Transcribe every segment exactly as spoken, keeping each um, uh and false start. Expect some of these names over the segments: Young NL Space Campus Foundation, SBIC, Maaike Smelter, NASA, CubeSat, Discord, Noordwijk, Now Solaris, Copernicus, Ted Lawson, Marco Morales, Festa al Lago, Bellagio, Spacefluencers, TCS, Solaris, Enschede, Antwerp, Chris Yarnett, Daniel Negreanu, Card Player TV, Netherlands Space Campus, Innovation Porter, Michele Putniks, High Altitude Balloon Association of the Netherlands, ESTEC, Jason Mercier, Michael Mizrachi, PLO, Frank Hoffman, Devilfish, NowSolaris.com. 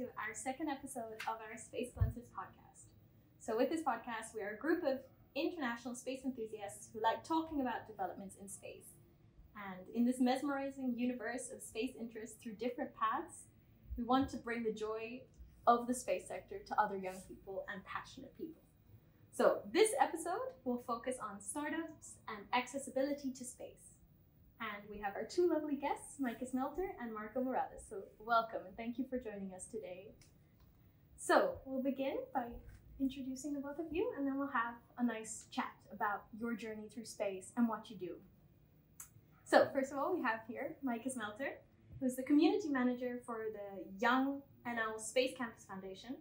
to our second episode of our Space Lenses podcast. So with this podcast, we are a group of international space enthusiasts who like talking about developments in space. And in this mesmerizing universe of space interests through different paths, we want to bring the joy of the space sector to other young people and passionate people. So this episode will focus on startups and accessibility to space. And we have our two lovely guests, Maaike Smelter and Marco Morales. So welcome and thank you for joining us today. So we'll begin by introducing the both of you, and then we'll have a nice chat about your journey through space and what you do. So first of all, we have here Maaike Smelter, who's the community manager for the Young N L Space Campus Foundation.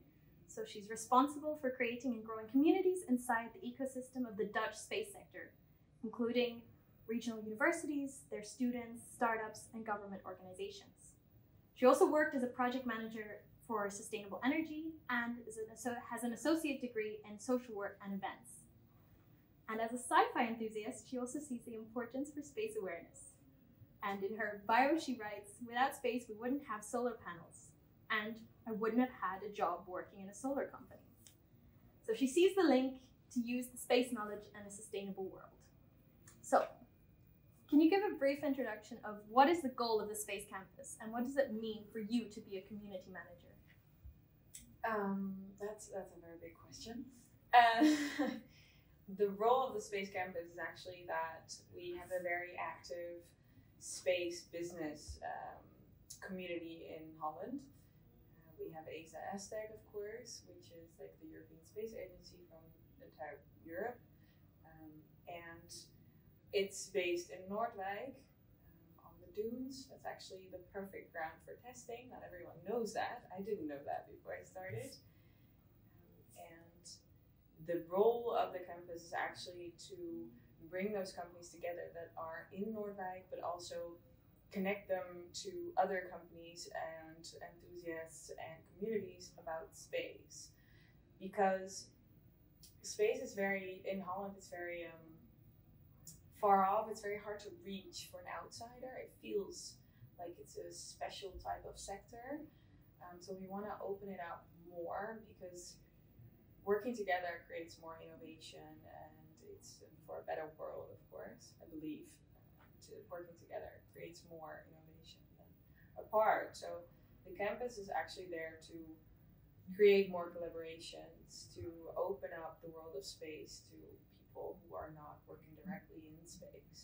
So she's responsible for creating and growing communities inside the ecosystem of the Dutch space sector, including regional universities, their students, startups, and government organizations. She also worked as a project manager for sustainable energy and is an, has an associate degree in social work and events. And as a sci-fi enthusiast, she also sees the importance for space awareness. And in her bio, she writes, "Without space, we wouldn't have solar panels, and I wouldn't have had a job working in a solar company." So she sees the link to use the space knowledge in a sustainable world. So can you give a brief introduction of what is the goal of the Space Campus and what does it mean for you to be a community manager? Um, that's, that's a very big question. Uh, the role of the Space Campus is actually that we have a very active space business um, community in Holland. Uh, we have E S A ESTEC, of course, which is like the European Space Agency from the entire Europe. Um, and It's based in Noordwijk, um, on the dunes. That's actually the perfect ground for testing. Not everyone knows that. I didn't know that before I started. Um, and the role of the campus is actually to bring those companies together that are in Noordwijk, but also connect them to other companies and enthusiasts and communities about space. Because space is very, in Holland, it's very, um, far off. It's very hard to reach for an outsider. It feels like it's a special type of sector. Um, so we want to open it up more because working together creates more innovation and it's for a better world, of course. I believe uh, to working together creates more innovation than apart. So the campus is actually there to create more collaborations, to open up the world of space to people who are not working directly in space.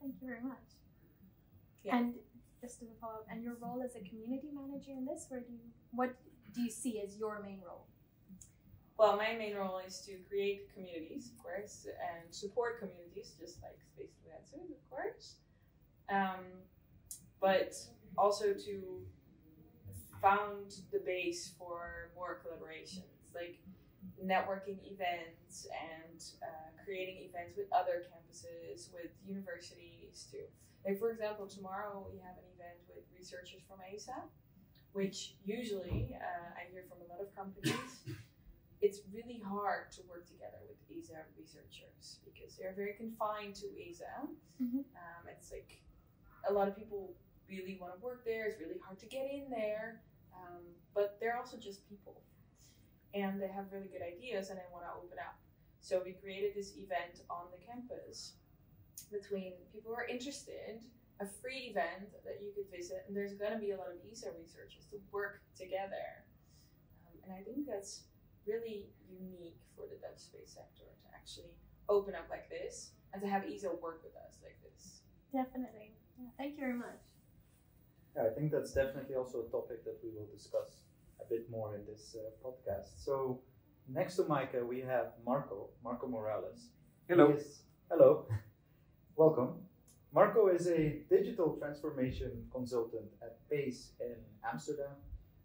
Thank you very much. Yeah. And just as a follow-up, and your role as a community manager in this, where do you, what do you see as your main role? Well, my main role is to create communities, of course, and support communities, just like Spacefluencers, of course, um, but also to found the base for more collaborations, like networking events and uh, creating events with other campuses, with universities too. Like for example, tomorrow we have an event with researchers from A S A P, which usually uh, I hear from a lot of companies, it's really hard to work together with A S A P researchers because they're very confined to A S A P. Mm-hmm. um, it's like a lot of people really want to work there, it's really hard to get in there, um, but they're also just people. And they have really good ideas and they want to open up. So we created this event on the campus between people who are interested, a free event that you could visit, and there's going to be a lot of E S A researchers to work together. Um, and I think that's really unique for the Dutch space sector to actually open up like this and to have E S A work with us like this. Definitely. Yeah, thank you very much. Yeah, I think that's definitely also a topic that we will discuss a bit more in this uh, podcast. So next to Maaike, we have Marco, Marco Morales. Hello. Is, hello. Welcome. Marco is a digital transformation consultant at PACE in Amsterdam,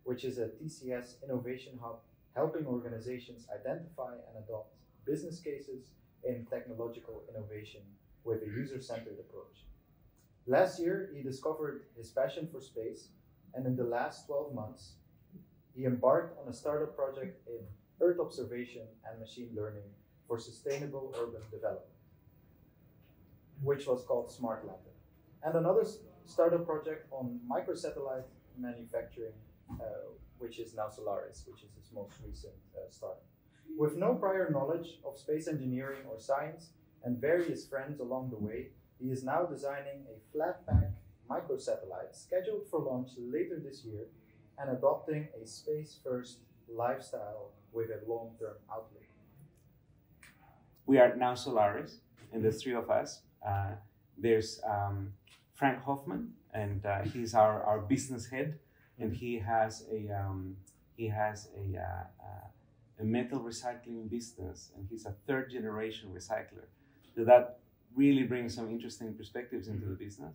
which is a T C S innovation hub, helping organizations identify and adopt business cases in technological innovation with a user-centered approach. Last year, he discovered his passion for space, and in the last twelve months, he embarked on a startup project in Earth observation and machine learning for sustainable urban development, which was called Smart Lab, and another startup project on microsatellite manufacturing uh, which is now Solaris, which is its most recent uh, startup. With no prior knowledge of space engineering or science and various friends along the way, he is now designing a flat-pack microsatellite scheduled for launch later this year and adopting a space-first lifestyle with a long-term outlook. We are now Solaris, and the three of us. Uh, there's um, Frank Hoffman, and uh, he's our, our business head, and he has a um, he has a, uh, a metal recycling business, and he's a third generation recycler. So that really brings some interesting perspectives into the business.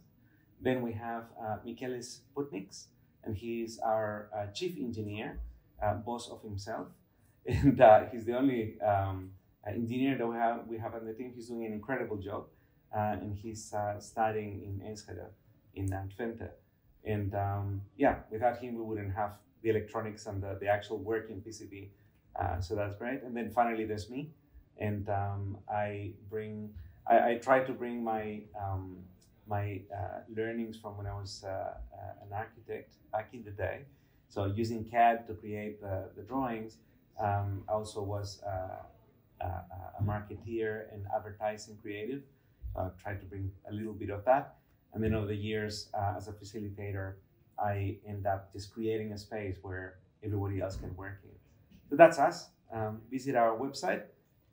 Then we have uh, Michele Putniks, and he is our uh, chief engineer, uh, boss of himself, and uh, he's the only um, engineer that we have we have on the team. He's doing an incredible job, uh, and he's uh, studying in Enschede, in Antwerp. And um, yeah, without him, we wouldn't have the electronics and the, the actual work in P C B. Uh, so that's great. And then finally, there's me, and um, I bring I, I try to bring my um, my uh, learnings from when I was uh, uh, an architect back in the day. So using C A D to create the, the drawings. Um, I also was uh, a, a marketeer and advertising creative. So I tried to bring a little bit of that. And then over the years, uh, as a facilitator, I end up just creating a space where everybody else can work in. So that's us. Um, visit our website,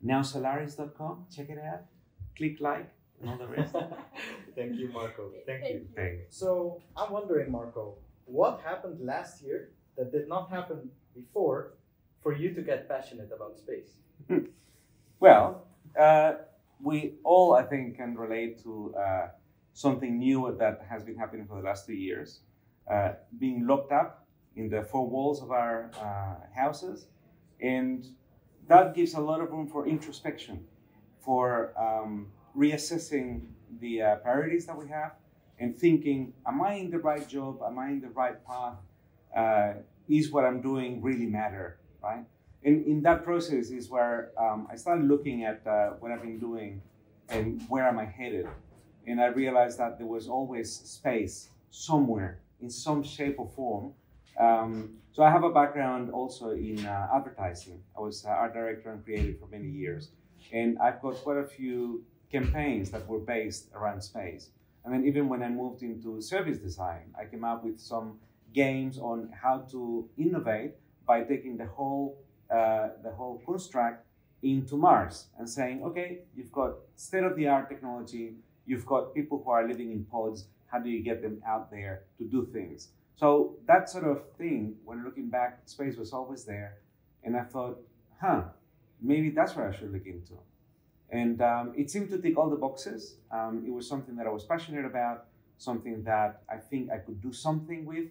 now solaris dot com. Check it out. Click like and all the rest. Thank you, Marco. Thank, Thank you. you. So I'm wondering, Marco, what happened last year that did not happen before for you to get passionate about space? Well, uh, we all, I think, can relate to uh, something new that has been happening for the last two years. Uh, being locked up in the four walls of our uh, houses. And that gives a lot of room for introspection, for um, reassessing the uh, priorities that we have and thinking, am I in the right job? Am I in the right path? Uh, is what I'm doing really matter, right? And in that process is where um, I started looking at uh, what I've been doing and where am I headed. And I realized that there was always space somewhere in some shape or form. Um, so I have a background also in uh, advertising. I was uh, art director and creative for many years. And I've got quite a few campaigns that were based around space. And then even when I moved into service design, I came up with some games on how to innovate by taking the whole, uh, the whole construct into Mars and saying, okay, you've got state-of-the-art technology, you've got people who are living in pods. How do you get them out there to do things? So that sort of thing, when looking back, space was always there. And I thought, huh, maybe that's what I should look into. And um, it seemed to tick all the boxes. Um, it was something that I was passionate about, something that I think I could do something with,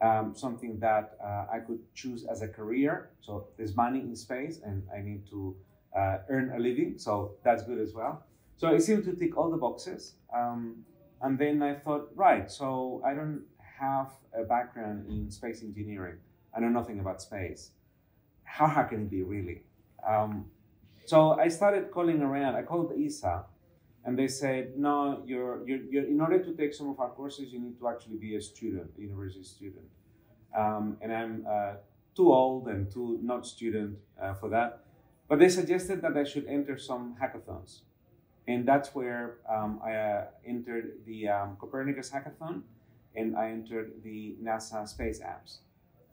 um, something that uh, I could choose as a career. So there's money in space and I need to uh, earn a living. So that's good as well. So it seemed to tick all the boxes. Um, and then I thought, right, so I don't have a background in space engineering. I know nothing about space. How hard can it be, really? Um, so I started calling around. I called E S A, and they said, no, you're, you're, you're, in order to take some of our courses, you need to actually be a student, a university student. Um, and I'm uh, too old and too not student uh, for that. But they suggested that I should enter some hackathons. And that's where um, I uh, entered the um, Copernicus hackathon, and I entered the NASA space apps.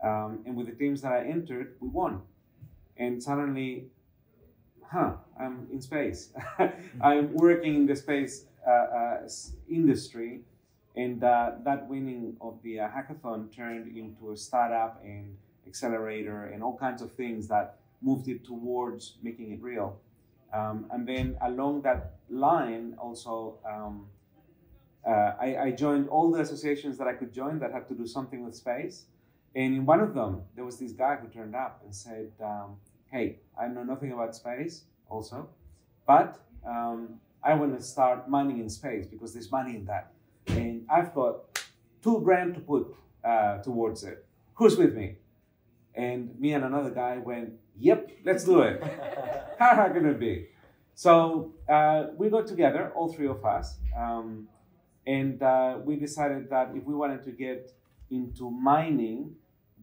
Um, and with the teams that I entered, we won. And suddenly, huh, I'm in space. I'm working in the space uh, uh, industry. And uh, that winning of the uh, hackathon turned into a startup and accelerator and all kinds of things that moved it towards making it real. Um, and then along that line also, um, uh, I, I joined all the associations that I could join that had to do something with space. And in one of them, there was this guy who turned up and said, um, hey, I know nothing about space also, but um, I want to start mining in space because there's money in that. And I've got two grand to put uh, towards it. Who's with me? And me and another guy went, yep, let's do it. How hard can it be? So uh, we got together, all three of us, um, and uh, we decided that if we wanted to get into mining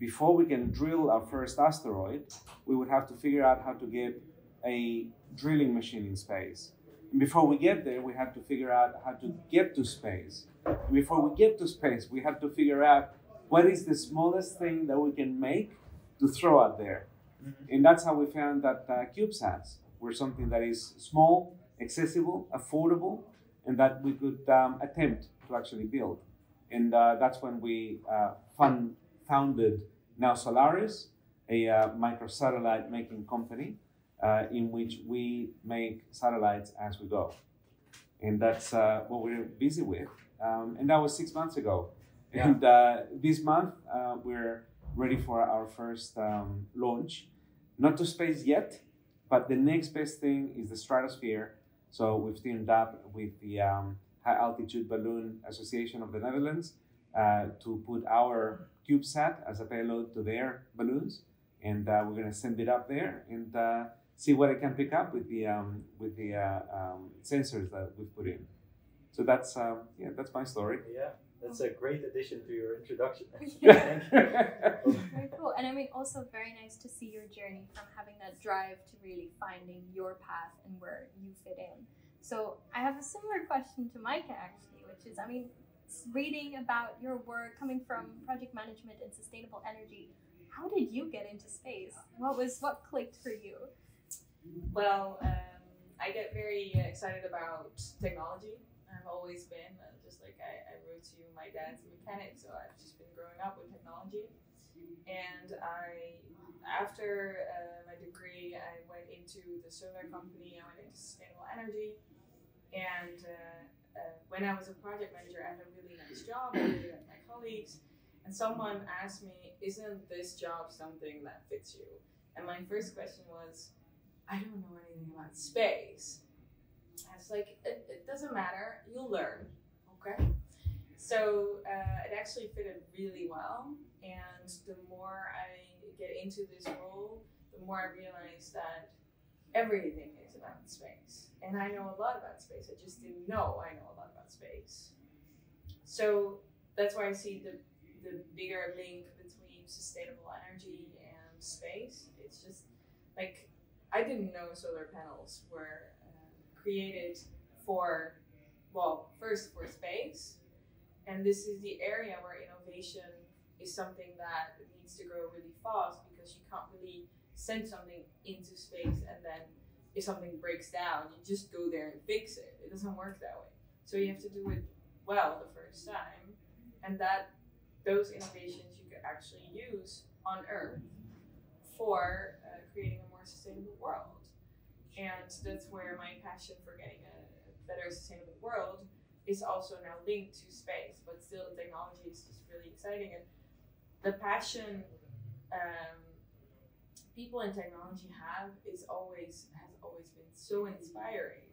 before we can drill our first asteroid, we would have to figure out how to get a drilling machine in space. And before we get there, we have to figure out how to get to space. And before we get to space, we have to figure out what is the smallest thing that we can make to throw out there. Mm-hmm. And that's how we found that uh, CubeSats were something that is small, accessible, affordable, and that we could um, attempt to actually build. And uh, that's when we uh, fund, founded NowSolaris, a uh, microsatellite making company, Uh, in which we make satellites as we go. And that's uh, what we're busy with. Um, and that was six months ago. Yeah. And uh, this month, uh, we're ready for our first um, launch. Not to space yet, but the next best thing is the stratosphere. So we've teamed up with the um, High Altitude Balloon Association of the Netherlands uh, to put our CubeSat as a payload to their balloons. And uh, we're gonna send it up there and uh, see what I can pick up with the um, with the uh, um, sensors that we've put in. So that's um, yeah, that's my story. Yeah, that's a great addition to your introduction. Yeah. Thank you. Very cool, and I mean also very nice to see your journey from having that drive to really finding your path and where you fit in. So I have a similar question to Maaike actually, which is I mean, reading about your work coming from project management and sustainable energy, how did you get into space? What was what clicked for you? Well, um, I get very excited about technology. I've always been, uh, just like I, I wrote to you, my dad's a mechanic, so I've just been growing up with technology. And I, after uh, my degree, I went into the solar company, I went into sustainable energy. And uh, uh, when I was a project manager, I had a really nice job, I really liked my colleagues. And someone asked me, isn't this job something that fits you? And my first question was, I don't know anything about space. I was like, it, it doesn't matter, you'll learn, okay? So uh, it actually fitted really well. And the more I get into this role, the more I realize that everything is about space. And I know a lot about space. I just didn't know I know a lot about space. So that's why I see the, the bigger link between sustainable energy and space. It's just like, I didn't know solar panels were uh, created for, well, first for space. And this is the area where innovation is something that needs to grow really fast because you can't really send something into space and then if something breaks down, you just go there and fix it. It doesn't work that way. So you have to do it well the first time. And that those innovations you could actually use on Earth for uh, creating a more sustainable world. And that's where my passion for getting a better sustainable world is also now linked to space, but still the technology is just really exciting. And the passion um, people in technology have is always, has always been so inspiring.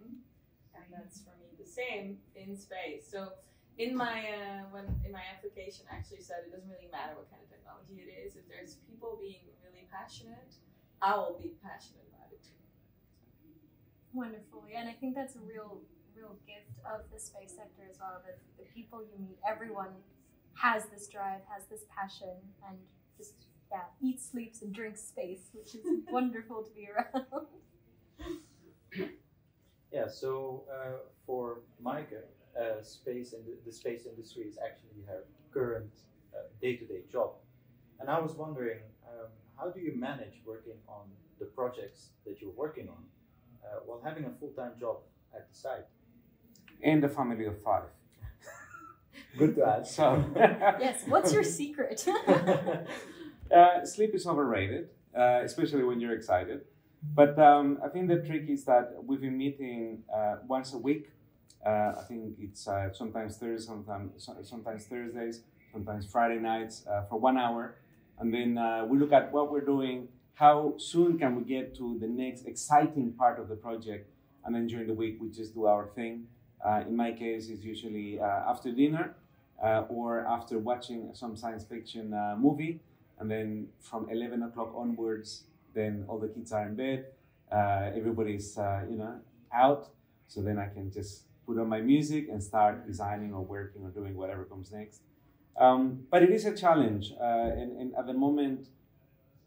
And that's for me the same in space. So in my, uh, when, in my application I actually said it doesn't really matter what kind of technology it is, if there's people being really passionate, I will be passionate about it too. Wonderful, yeah, and I think that's a real, real gift of the space sector as well, that the people you meet, everyone has this drive, has this passion, and just, yeah, eats, sleeps, and drinks space, which is wonderful to be around. Yeah, so uh, for Maaike, uh, space and the, the space industry is actually her current day-to-day uh, job. And I was wondering, um, how do you manage working on the projects that you're working on uh, while having a full-time job at the site? And a family of five. Good to ask. So. Yes, what's your secret? uh, sleep is overrated, uh, especially when you're excited. But um, I think the trick is that we've been meeting uh, once a week. Uh, I think it's uh, sometimes Thursdays, sometimes, sometimes Thursdays, sometimes Friday nights uh, for one hour. And then uh, we look at what we're doing, how soon can we get to the next exciting part of the project. And then during the week, we just do our thing. Uh, in my case, it's usually uh, after dinner uh, or after watching some science fiction uh, movie. And then from eleven o'clock onwards, then all the kids are in bed. Uh, everybody's, uh, you know, out. So then I can just put on my music and start designing or working or doing whatever comes next. Um, but it is a challenge, uh, and, and at the moment,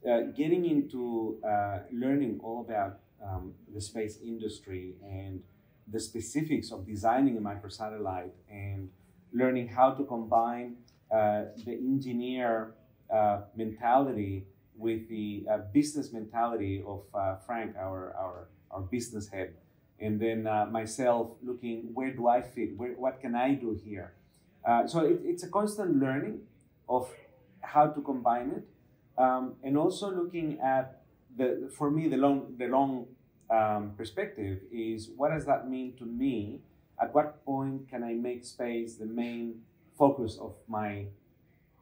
uh, getting into uh, learning all about um, the space industry and the specifics of designing a microsatellite and learning how to combine uh, the engineer uh, mentality with the uh, business mentality of uh, Frank, our, our, our business head, and then uh, myself looking, where do I fit? Where, what can I do here? Uh, so it, it's a constant learning of how to combine it, um, and also looking at the for me the long the long um, perspective is what does that mean to me? At what point can I make space the main focus of my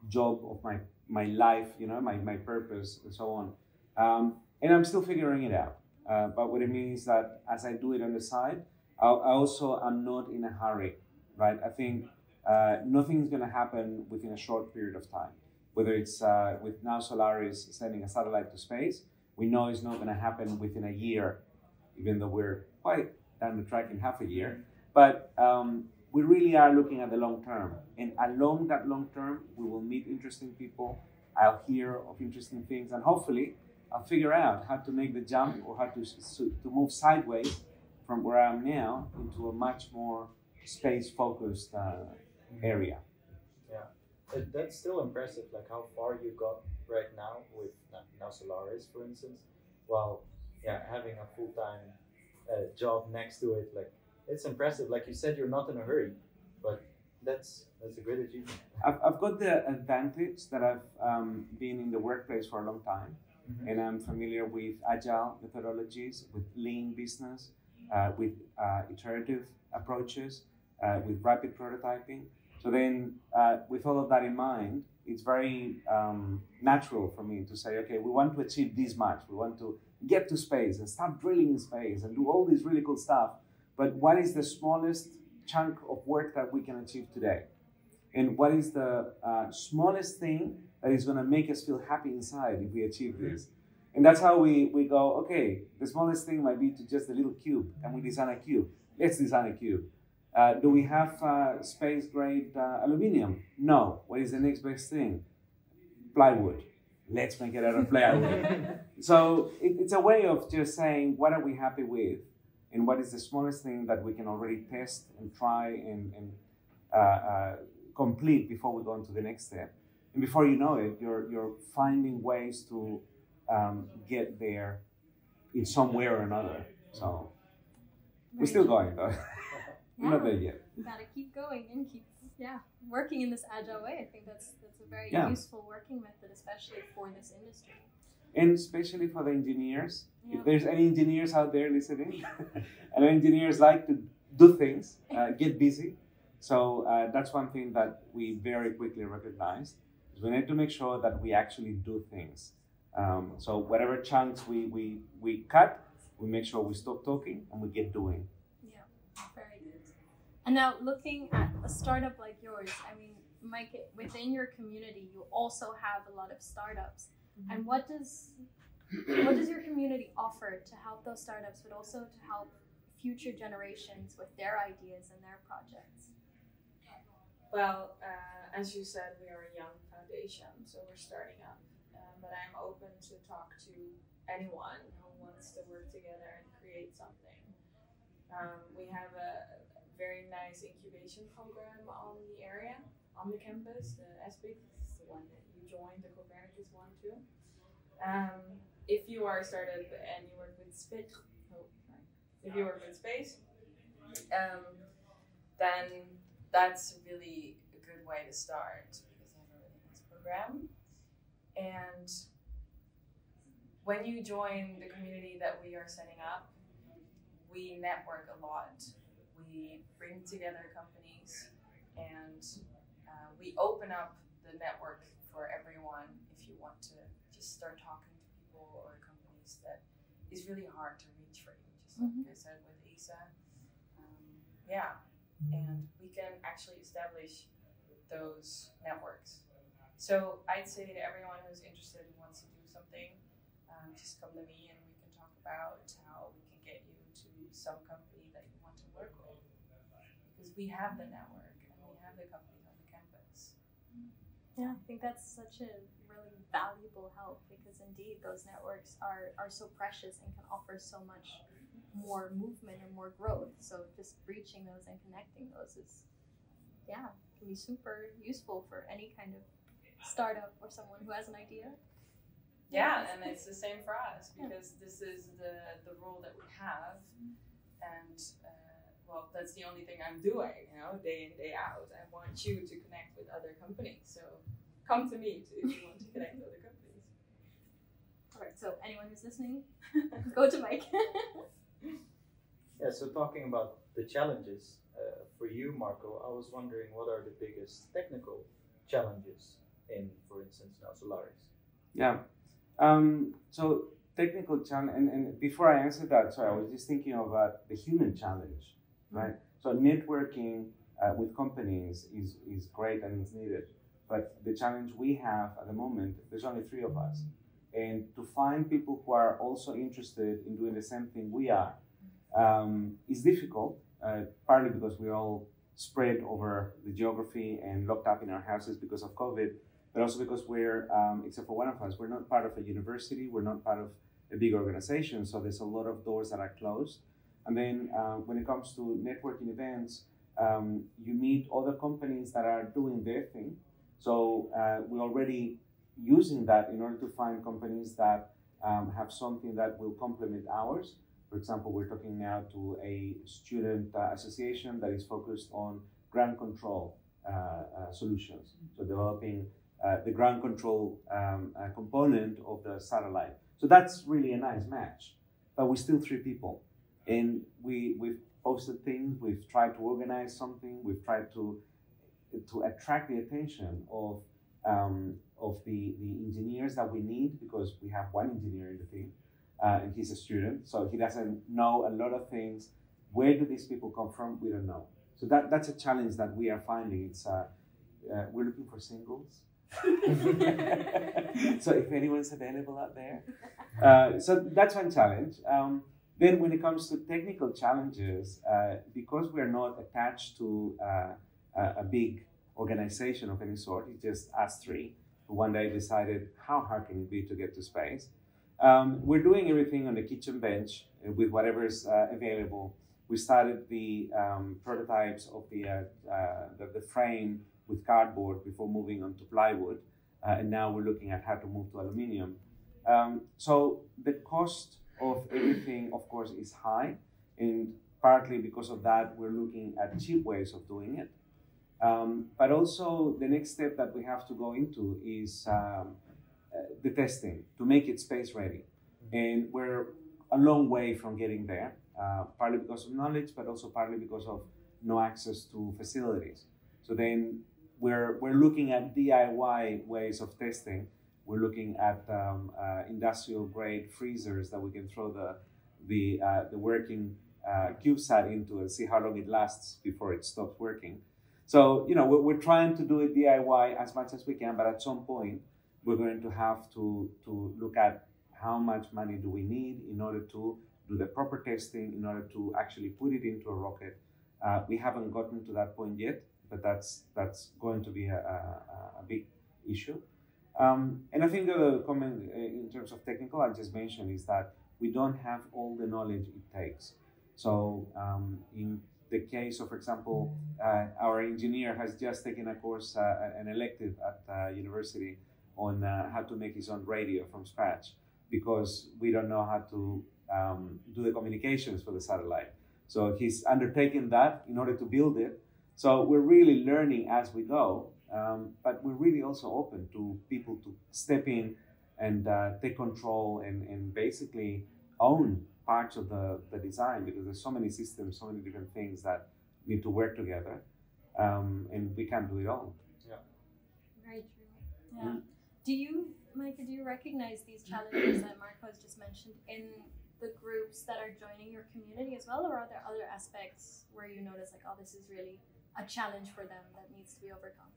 job, of my my life, you know, my my purpose, and so on? Um, and I'm still figuring it out. Uh, but what it means is that as I do it on the side, I, I also am not in a hurry, right? I think. Uh, nothing's going to happen within a short period of time. Whether it's uh, with Now Solaris sending a satellite to space, we know it's not going to happen within a year, even though we're quite down the track in half a year. But um, we really are looking at the long term. And along that long term, we will meet interesting people. I'll hear of interesting things. And hopefully, I'll figure out how to make the jump or how to, to move sideways from where I am now into a much more space-focused uh, area. Yeah, it, that's still impressive, like how far you got right now with Now Solaris, for instance, while yeah having a full-time uh, job next to it. Like, it's impressive. Like you said, you're not in a hurry, but that's that's a great achievement. I've, I've got the advantage that I've um, been in the workplace for a long time, mm-hmm. and I'm familiar with agile methodologies, with lean business, uh, with uh, iterative approaches, uh, with rapid prototyping. So then, uh, with all of that in mind, it's very um, natural for me to say, okay, we want to achieve this much. We want to get to space and start drilling in space and do all this really cool stuff. But what is the smallest chunk of work that we can achieve today? And what is the uh, smallest thing that is going to make us feel happy inside if we achieve this? And that's how we, we go, okay, the smallest thing might be to just a little cube. And we design a cube. Let's design a cube. Uh, do we have uh, space-grade uh, aluminium? No. What is the next best thing? Plywood. Let's make it out of plywood. So it, it's a way of just saying, what are we happy with? And what is the smallest thing that we can already test and try and, and uh, uh, complete before we go on to the next step? And before you know it, you're, you're finding ways to um, get there in some way or another. So we're still going, though. Yeah. Not there yet. You gotta keep going and keep yeah working in this agile way. I think that's that's a very yeah. useful working method, especially for this industry. And especially for the engineers. Yeah. If there's any engineers out there listening, and engineers like to do things, uh, get busy. So uh, that's one thing that we very quickly recognized is we need to make sure that we actually do things. Um, so whatever chunks we, we, we cut, we make sure we stop talking and we get doing. And now looking at a startup like yours, I mean, Maaike, within your community, you also have a lot of startups. Mm-hmm. And what does what does your community offer to help those startups, but also to help future generations with their ideas and their projects? Well, uh, as you said, we are a young foundation, so we're starting up. Uh, but I'm open to talk to anyone who wants to work together and create something. Um, we have a very nice incubation program on the area, on the campus, the S B I C, is the one that you joined, the Copernicus one too. Um, if you are a startup and you work with space, oh, sorry. if you work with space, um, then that's really a good way to start because they have a really nice program. And when you join the community that we are setting up, we network a lot. We bring together companies and uh, we open up the network for everyone if you want to just start talking to people or companies that is really hard to reach for you, just like mm-hmm. I said with E S A. Um, yeah, mm-hmm. and we can actually establish those networks. So I'd say to everyone who's interested and wants to do something, um, just come to me and we can talk about how we can get you to some company that you want to work with. We have the network and we have the companies on the campus. Yeah, I think that's such a really valuable help, because indeed those networks are, are so precious and can offer so much more movement and more growth. So just reaching those and connecting those is, yeah, can be super useful for any kind of startup or someone who has an idea. Yeah, and it's the same for us, because yeah. this is the, the role that we have. And uh, well, that's the only thing I'm doing, you know, day in, day out. I want you to connect with other companies. So come to me if you want to connect with other companies. All right, so anyone who's listening, go to Mike. Yeah, so talking about the challenges, uh, for you, Marco, I was wondering, what are the biggest technical challenges in, for instance, now Solaris? Yeah, um, so technical challenge, and, and before I answer that, sorry, I was just thinking about the human challenge, right? So networking uh, with companies is, is great and it's needed, but the challenge we have at the moment, there's only three of us, and to find people who are also interested in doing the same thing we are um, is difficult, uh, partly because we're all spread over the geography and locked up in our houses because of COVID, but also because we're, um, except for one of us, we're not part of a university, we're not part of a big organization, so there's a lot of doors that are closed. And then uh, when it comes to networking events, um, you meet other companies that are doing their thing. So uh, we're already using that in order to find companies that um, have something that will complement ours. For example, we're talking now to a student uh, association that is focused on ground control uh, uh, solutions. So developing Uh, the ground control um, uh, component of the satellite. So that's really a nice match, but we're still three people. And we, we've posted things, we've tried to organize something, we've tried to to attract the attention of um, of the, the engineers that we need, because we have one engineer in the team, uh, and he's a student, so he doesn't know a lot of things. Where do these people come from? We don't know. So that, that's a challenge that we are finding. It's uh, uh, we're looking for singles. So if anyone's available out there, uh, so that's one challenge. Um, then when it comes to technical challenges, uh, because we're not attached to uh, a big organization of any sort, it's just us three who one day decided how hard can it be to get to space. Um, we're doing everything on the kitchen bench with whatever's uh, available. We started the um, prototypes of the, uh, uh, the, the frame with cardboard before moving on to plywood, uh, and now we're looking at how to move to aluminium. Um, so the cost of everything, of course, is high, and partly because of that, we're looking at cheap ways of doing it. Um, but also the next step that we have to go into is um, uh, the testing to make it space ready. And we're a long way from getting there, uh, partly because of knowledge, but also partly because of no access to facilities. So then We're, we're looking at D I Y ways of testing. We're looking at um, uh, industrial grade freezers that we can throw the, the, uh, the working uh, CubeSat into and see how long it lasts before it stops working. So, you know, we're, we're trying to do it D I Y as much as we can, but at some point we're going to have to, to look at how much money do we need in order to do the proper testing, in order to actually put it into a rocket. Uh, we haven't gotten to that point yet, but that's that's going to be a, a, a big issue. Um, and I think the other comment in terms of technical I just mentioned is that we don't have all the knowledge it takes. So um, in the case of, for example, uh, our engineer has just taken a course, uh, an elective at uh, university on uh, how to make his own radio from scratch, because we don't know how to um, do the communications for the satellite. So he's undertaken that in order to build it. So we're really learning as we go, um, but we're really also open to people to step in and uh, take control and, and basically own parts of the, the design, because there's so many systems, so many different things that need to work together, um, and we can't do it all. Yeah. Very true. Yeah. Mm-hmm. Do you, Maaike, do you recognize these challenges that Marco has just mentioned in the groups that are joining your community as well, or are there other aspects where you notice like, oh, this is really a challenge for them that needs to be overcome?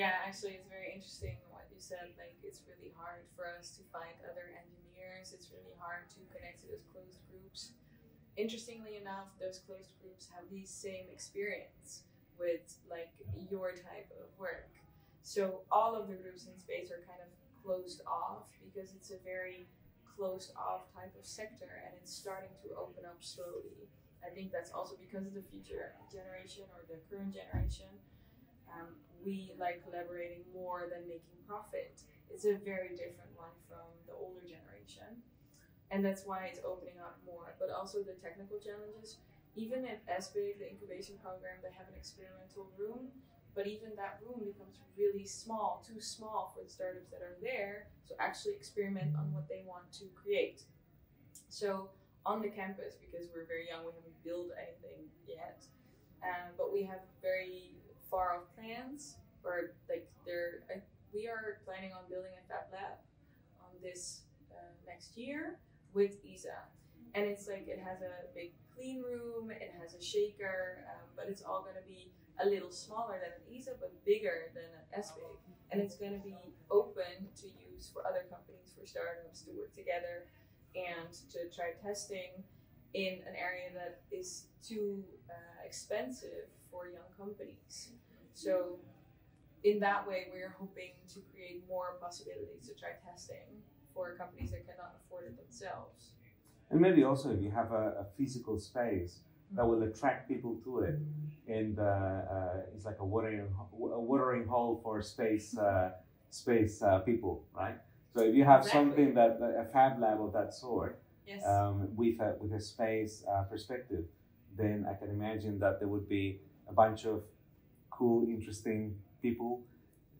Yeah, actually, it's very interesting what you said. Like, it's really hard for us to find other engineers. It's really hard to connect to those closed groups. Interestingly enough, those closed groups have the same experience with like your type of work. So all of the groups in space are kind of closed off because it's a very closed off type of sector, and it's starting to open up slowly. I think that's also because of the future generation or the current generation. Um, we like collaborating more than making profit. It's a very different one from the older generation. And that's why it's opening up more, but also the technical challenges. Even at S B I C, the incubation program, they have an experimental room, but even that room becomes really small, too small for the startups that are there to actually experiment on what they want to create. So on the campus, because we're very young, we haven't built anything yet, um, but we have very far off plans, or like they're, uh, we are planning on building a fab lab on this uh, next year with E S A. And it's like, it has a big clean room, it has a shaker, um, but it's all gonna be a little smaller than an E S A, but bigger than an S B I C. And it's gonna be open to use for other companies, for startups to work together and to try testing in an area that is too uh, expensive for young companies. So in that way, we're hoping to create more possibilities to try testing for companies that cannot afford it themselves. And maybe also if you have a, a physical space that will attract people to it, and uh, uh, it's like a watering a watering hole for space uh, space uh, people, right? So if you have exactly. something that a fab lab of that sort, yes. um, with a, with a space uh, perspective, then I can imagine that there would be a bunch of cool, interesting people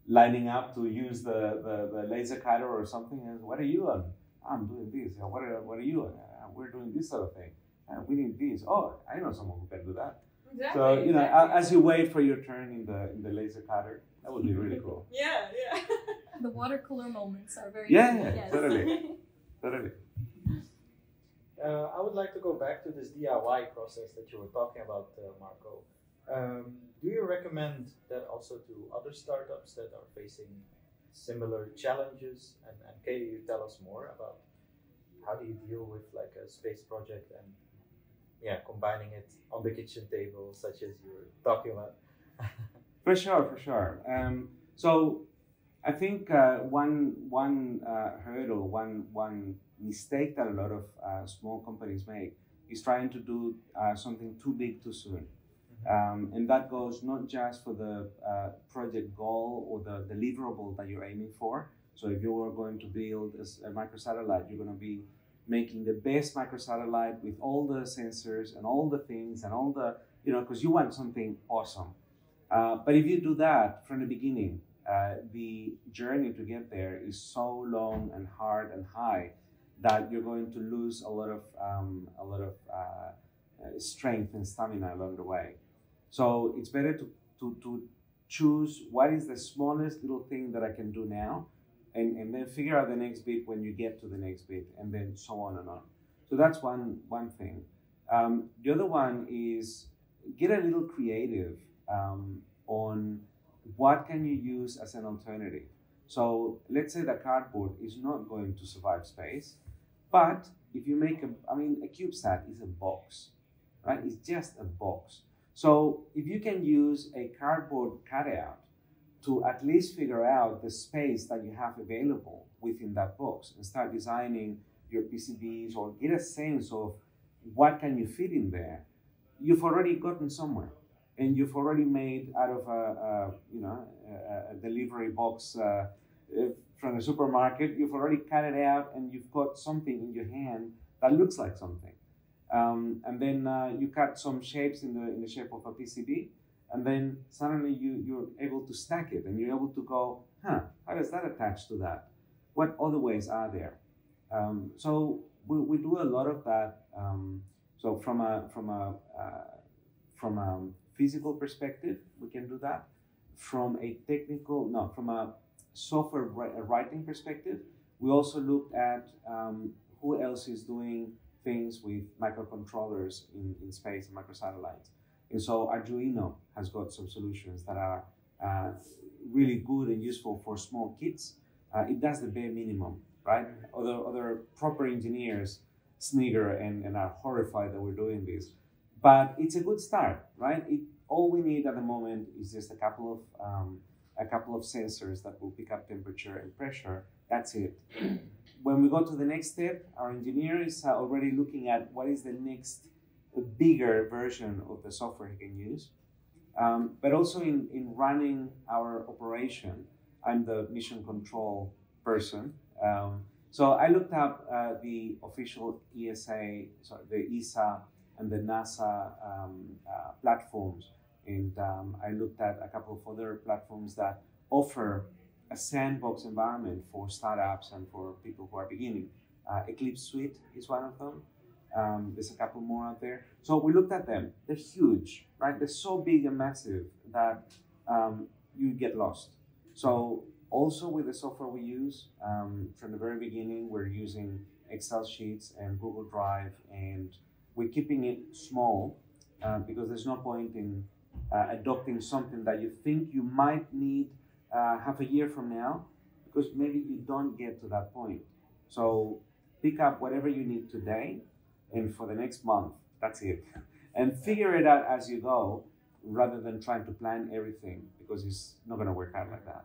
lining up to use the the, the laser cutter or something. And what are you on? I'm doing this. What are what are you on? We're doing this sort of thing. Uh, we need these. Oh, I know someone who can do that. Exactly, so, you know, exactly. as you wait for your turn in the in the laser cutter, that would be really cool. Yeah, yeah. The watercolor moments are very Yeah, yeah yes. totally. totally. Uh, I would like to go back to this D I Y process that you were talking about, uh, Marco. Um, do you recommend that also to other startups that are facing similar challenges? And, and can you tell us more about how do you deal with like a space project and yeah, combining it on the kitchen table, such as you were talking about? For sure, for sure. Um, so I think uh, one one uh, hurdle, one one mistake that a lot of uh, small companies make is trying to do uh, something too big too soon. Um, and that goes not just for the uh, project goal or the deliverable that you're aiming for. So if you are going to build a, a microsatellite, you're going to be making the best microsatellite with all the sensors and all the things and all the, you know, because you want something awesome. Uh, but if you do that from the beginning, uh, the journey to get there is so long and hard and high that you're going to lose a lot of um, a lot of uh, strength and stamina along the way. So it's better to, to, to choose what is the smallest little thing that I can do now, and, and then figure out the next bit when you get to the next bit, and then so on and on. So that's one, one thing. Um, the other one is get a little creative um, on what can you use as an alternative. So let's say the cardboard is not going to survive space, but if you make a, I mean, a CubeSat is a box, right? It's just a box. So if you can use a cardboard cutout to at least figure out the space that you have available within that box and start designing your P C Bs or get a sense of what can you fit in there, you've already gotten somewhere, and you've already made out of a, a you know a, a delivery box uh, from the supermarket. You've already cut it out, and you've got something in your hand that looks like something. Um, and then uh, you cut some shapes in the in the shape of a P C B, and then suddenly you, you're able to stack it, and you're able to go, huh, how does that attach to that? What other ways are there? Um, so we, we do a lot of that. Um, so from a from a uh, from a physical perspective, we can do that. From a technical, no, from a software writing perspective, we also looked at um, who else is doing things with microcontrollers in, in space and microsatellites. And so Arduino has got some solutions that are uh, really good and useful for small kids. Uh, it does the bare minimum, right? Other, other proper engineers snigger and, and are horrified that we're doing this. But it's a good start, right? It, all we need at the moment is just a couple of um, a couple of sensors that will pick up temperature and pressure. That's it. When we go to the next step, our engineer is already looking at what is the next bigger version of the software he can use. Um, but also in, in running our operation, I'm the mission control person. Um, so I looked up uh, the official E S A, sorry, the E S A and the NASA um, uh, platforms. And um, I looked at a couple of other platforms that offer a sandbox environment for startups and for people who are beginning. Uh, Eclipse Suite is one of them. Um, there's a couple more out there. So we looked at them. They're huge, right? They're so big and massive that um, you get lost. So also with the software we use, um, from the very beginning, we're using Excel sheets and Google Drive, and we're keeping it small uh, because there's no point in uh, adopting something that you think you might need uh, half a year from now, because maybe you don't get to that point. So pick up whatever you need today and for the next month, that's it. And figure it out as you go, rather than trying to plan everything, because it's not going to work out like that.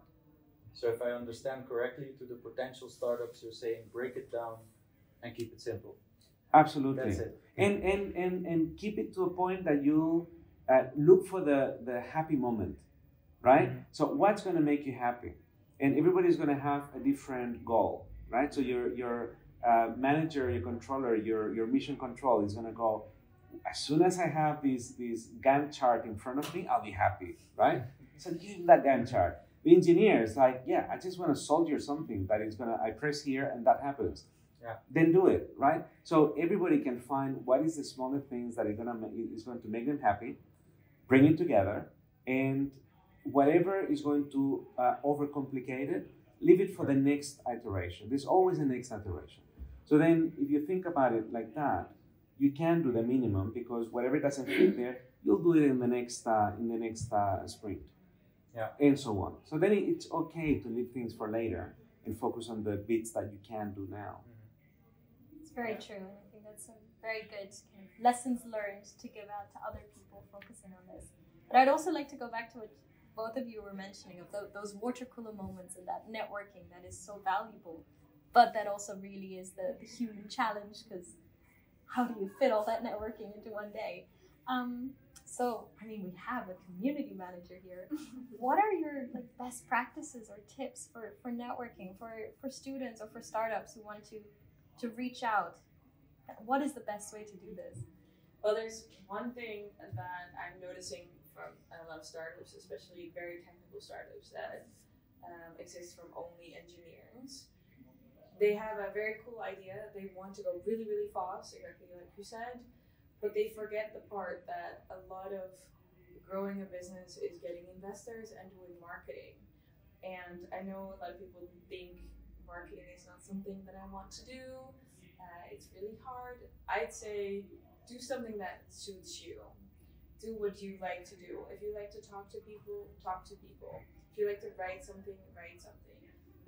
So if I understand correctly, to the potential startups, you're saying break it down and keep it simple. Absolutely. That's it. And, and, and, and keep it to a point that you uh, look for the, the happy moment, right? Mm-hmm. So what's going to make you happy? And everybody's going to have a different goal, right? So your, your uh, manager, your controller, your, your mission control is going to go, as soon as I have this, this Gantt chart in front of me, I'll be happy, right? So give him that Gantt chart. The engineer is like, yeah, I just want to soldier something that is going to, I press here and that happens. Yeah. Then do it, right? So everybody can find what is the smaller things that are going to, is going to make them happy, bring it together, and whatever is going to uh, overcomplicate it, leave it for the next iteration. There's always a next iteration. So then if you think about it like that, you can do the minimum, because whatever doesn't fit there, you'll do it in the next uh, in the next uh, sprint, yeah, and so on. So then it's okay to leave things for later and focus on the bits that you can do now. It's very yeah. true. I think that's some very good kind of lessons learned to give out to other people focusing on this. But I'd also like to go back to what both of you were mentioning of the, those water cooler moments and that networking that is so valuable, but that also really is the, the human challenge, because how do you fit all that networking into one day? Um, so, I mean, we have a community manager here. What are your like best practices or tips for, for networking, for, for students or for startups who want to, to reach out? What is the best way to do this? Well, there's one thing that I'm noticing from a lot of startups, especially very technical startups that um, exist from only engineers. They have a very cool idea. They want to go really, really fast, exactly like you said, but they forget the part that a lot of growing a business is getting investors and doing marketing. And I know a lot of people think marketing is not something that I want to do. Uh, it's really hard. I'd say do something that suits you. Do what you like to do. If you like to talk to people, talk to people. If you like to write something, write something.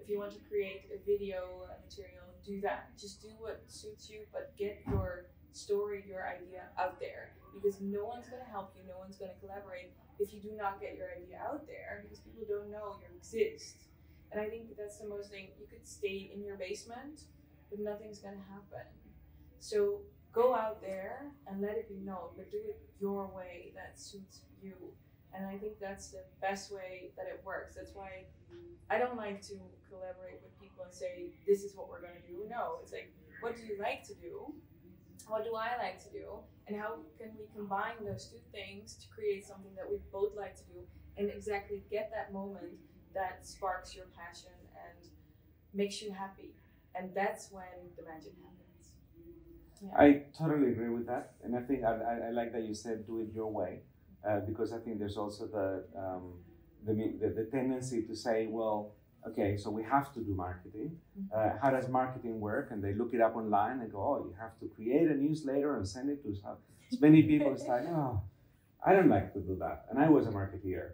If you want to create a video a material, do that. Just do what suits you, but get your story, your idea out there, because no one's going to help you, no one's going to collaborate if you do not get your idea out there, because people don't know you exist. And I think that's the most thing. You could stay in your basement, but nothing's going to happen. So go out there and let it be known, but do it your way that suits you. And I think that's the best way that it works. That's why I don't like to collaborate with people and say, this is what we're going to do. No, it's like, what do you like to do? What do I like to do? And how can we combine those two things to create something that we both like to do and exactly get that moment that sparks your passion and makes you happy? And that's when the magic happens. Yeah. I totally agree with that. And I think I, I like that you said, do it your way. Uh, because I think there's also the, um, the, the the tendency to say, well, okay, so we have to do marketing. Uh, how does marketing work? And they look it up online and go, oh, you have to create a newsletter and send it to so many people. It's like, oh, I don't like to do that. And I was a marketeer.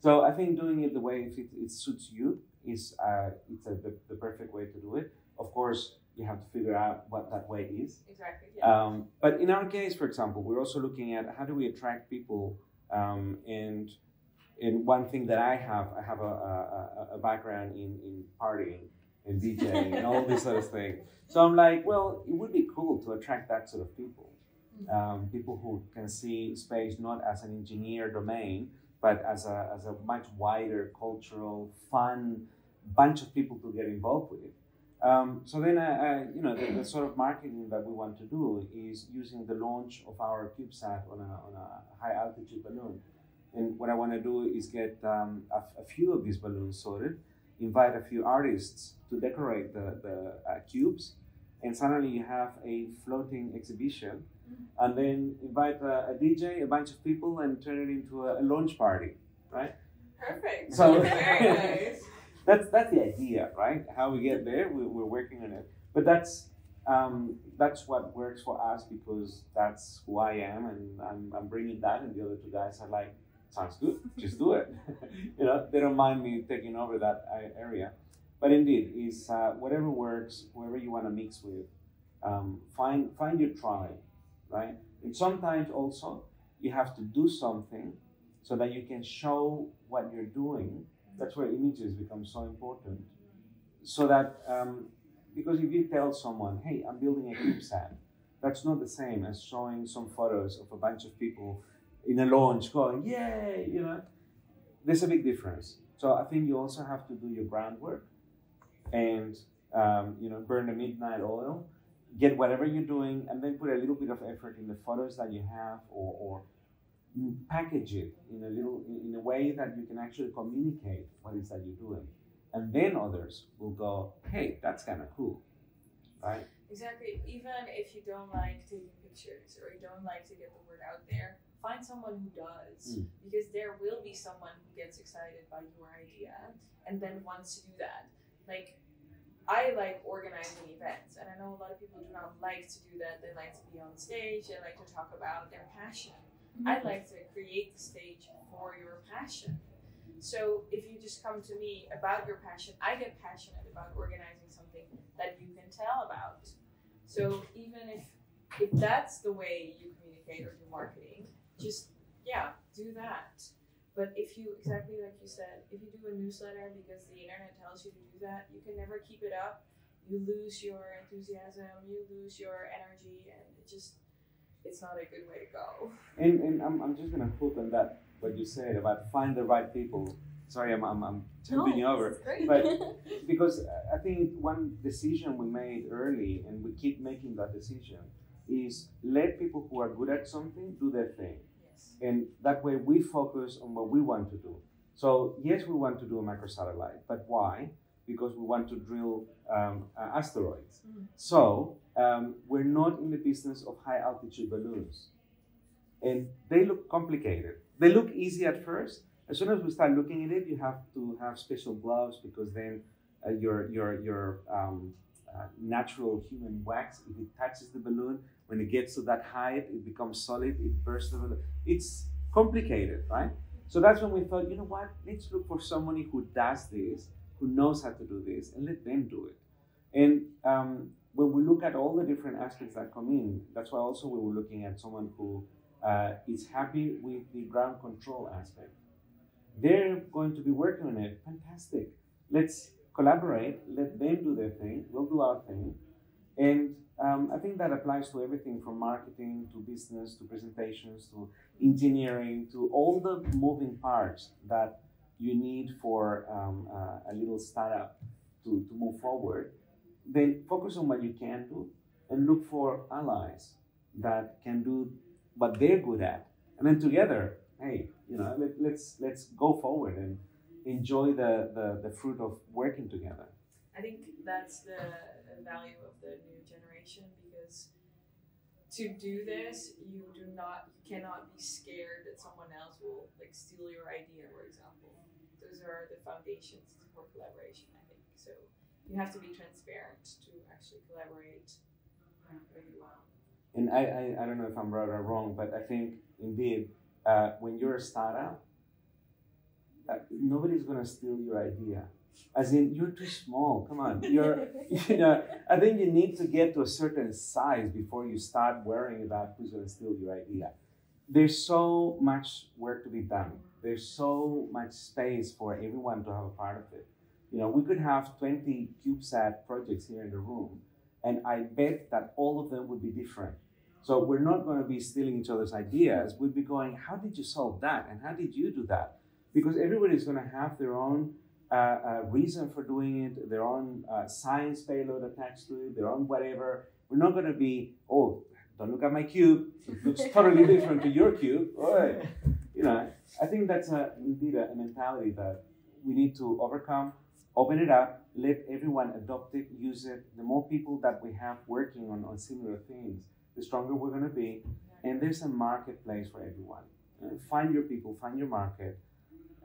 So I think doing it the way if it, it suits you is uh, it's a, the, the perfect way to do it. Of course, you have to figure out what that way is. Exactly. Yeah. Um, but in our case, for example, we're also looking at how do we attract people um, and And one thing that I have, I have a, a, a background in, in partying and DJing and all this sort of thing. So I'm like, well, it would be cool to attract that sort of people. Um, people who can see space not as an engineer domain, but as a, as a much wider, cultural, fun bunch of people to get involved with. Um, so then, I, I, you know, the, the sort of marketing that we want to do is using the launch of our CubeSat on a, on a high altitude balloon. And what I want to do is get um, a, a few of these balloons sorted, invite a few artists to decorate the, the uh, cubes, and suddenly you have a floating exhibition, and then invite a, a D J, a bunch of people, and turn it into a, a launch party, right? Perfect. So very nice. That's that's the idea, right? How we get there, we, we're working on it. But that's um, that's what works for us because that's who I am, and I'm, I'm bringing that. And the other two guys are like, sounds good, just do it. You know, they don't mind me taking over that area. But indeed, is uh, whatever works, whoever you want to mix with, um, find find your tribe, right? And sometimes also you have to do something so that you can show what you're doing. That's where images become so important. So that, um, because if you tell someone, hey, I'm building a CubeSat, that's not the same as showing some photos of a bunch of people in a launch going, yay, you know, there's a big difference. So I think you also have to do your groundwork and, um, you know, burn the midnight oil, get whatever you're doing, and then put a little bit of effort in the photos that you have, or, or package it in a little, in a way that you can actually communicate what it is that you're doing. And then others will go, hey, that's kind of cool, right? Exactly. Even if you don't like taking pictures or you don't like to get the word out there, find someone who does, mm. because there will be someone who gets excited by your idea and then wants to do that. Like, I like organizing events, and I know a lot of people do not like to do that. They like to be on stage, they like to talk about their passion. Mm-hmm. I like to create the stage for your passion. So if you just come to me about your passion, I get passionate about organizing something that you can tell about. So even if, if that's the way you communicate or do marketing, just, yeah, do that. But if you, exactly like you said, if you do a newsletter because the internet tells you to do that, you can never keep it up. You lose your enthusiasm, you lose your energy, and it just, it's not a good way to go. And, and I'm, I'm just going to put on that, what you said about find the right people. Sorry, I'm, I'm, I'm jumping you no, over. But because I think one decision we made early, and we keep making that decision, is let people who are good at something do their thing. And that way we focus on what we want to do. So yes, we want to do a microsatellite, but why? Because we want to drill um, uh, asteroids. Mm. So um, we're not in the business of high altitude balloons. And they look complicated. They look easy at first. As soon as we start looking at it, you have to have special gloves because then uh, your, your, your um, uh, natural human wax, if it touches the balloon, when it gets to that height, it becomes solid, it bursts. It's complicated, right? So that's when we thought, you know what, let's look for somebody who does this, who knows how to do this, and let them do it. And um, when we look at all the different aspects that come in, that's why also we were looking at someone who uh, is happy with the ground control aspect. They're going to be working on it, fantastic. Let's collaborate, let them do their thing, we'll do our thing. And um, I think that applies to everything from marketing, to business, to presentations, to engineering, to all the moving parts that you need for um, uh, a little startup to, to move forward. Then focus on what you can do and look for allies that can do what they're good at. And then together, hey, you know, let, let's, let's go forward and enjoy the, the, the fruit of working together. I think that's the value of the new generation, because to do this, you do not, you cannot be scared that someone else will like steal your idea, for example. Those are the foundations for collaboration, I think. So you have to be transparent to actually collaborate really well. And I, I, I don't know if I'm right or wrong, but I think indeed, uh, when you're a startup, uh, nobody's going to steal your idea. As in, you're too small, come on. You're, you know, I think you need to get to a certain size before you start worrying about who's going to steal your idea. there's so much work to be done. There's so much space for everyone to have a part of it. You know, we could have twenty CubeSat projects here in the room, and I bet that all of them would be different. So we're not going to be stealing each other's ideas. We'd be going, how did you solve that? And how did you do that? Because everybody's going to have their own uh, uh, reason for doing it, their own uh, science payload attached to it, their own whatever. We're not going to be, oh, don't look at my cube. It looks totally different to your cube. Oy. You know, I think that's a, indeed a mentality that we need to overcome. Open it up, let everyone adopt it, use it. The more people that we have working on, on similar things, the stronger we're going to be. And there's a marketplace for everyone. Uh, find your people, find your market.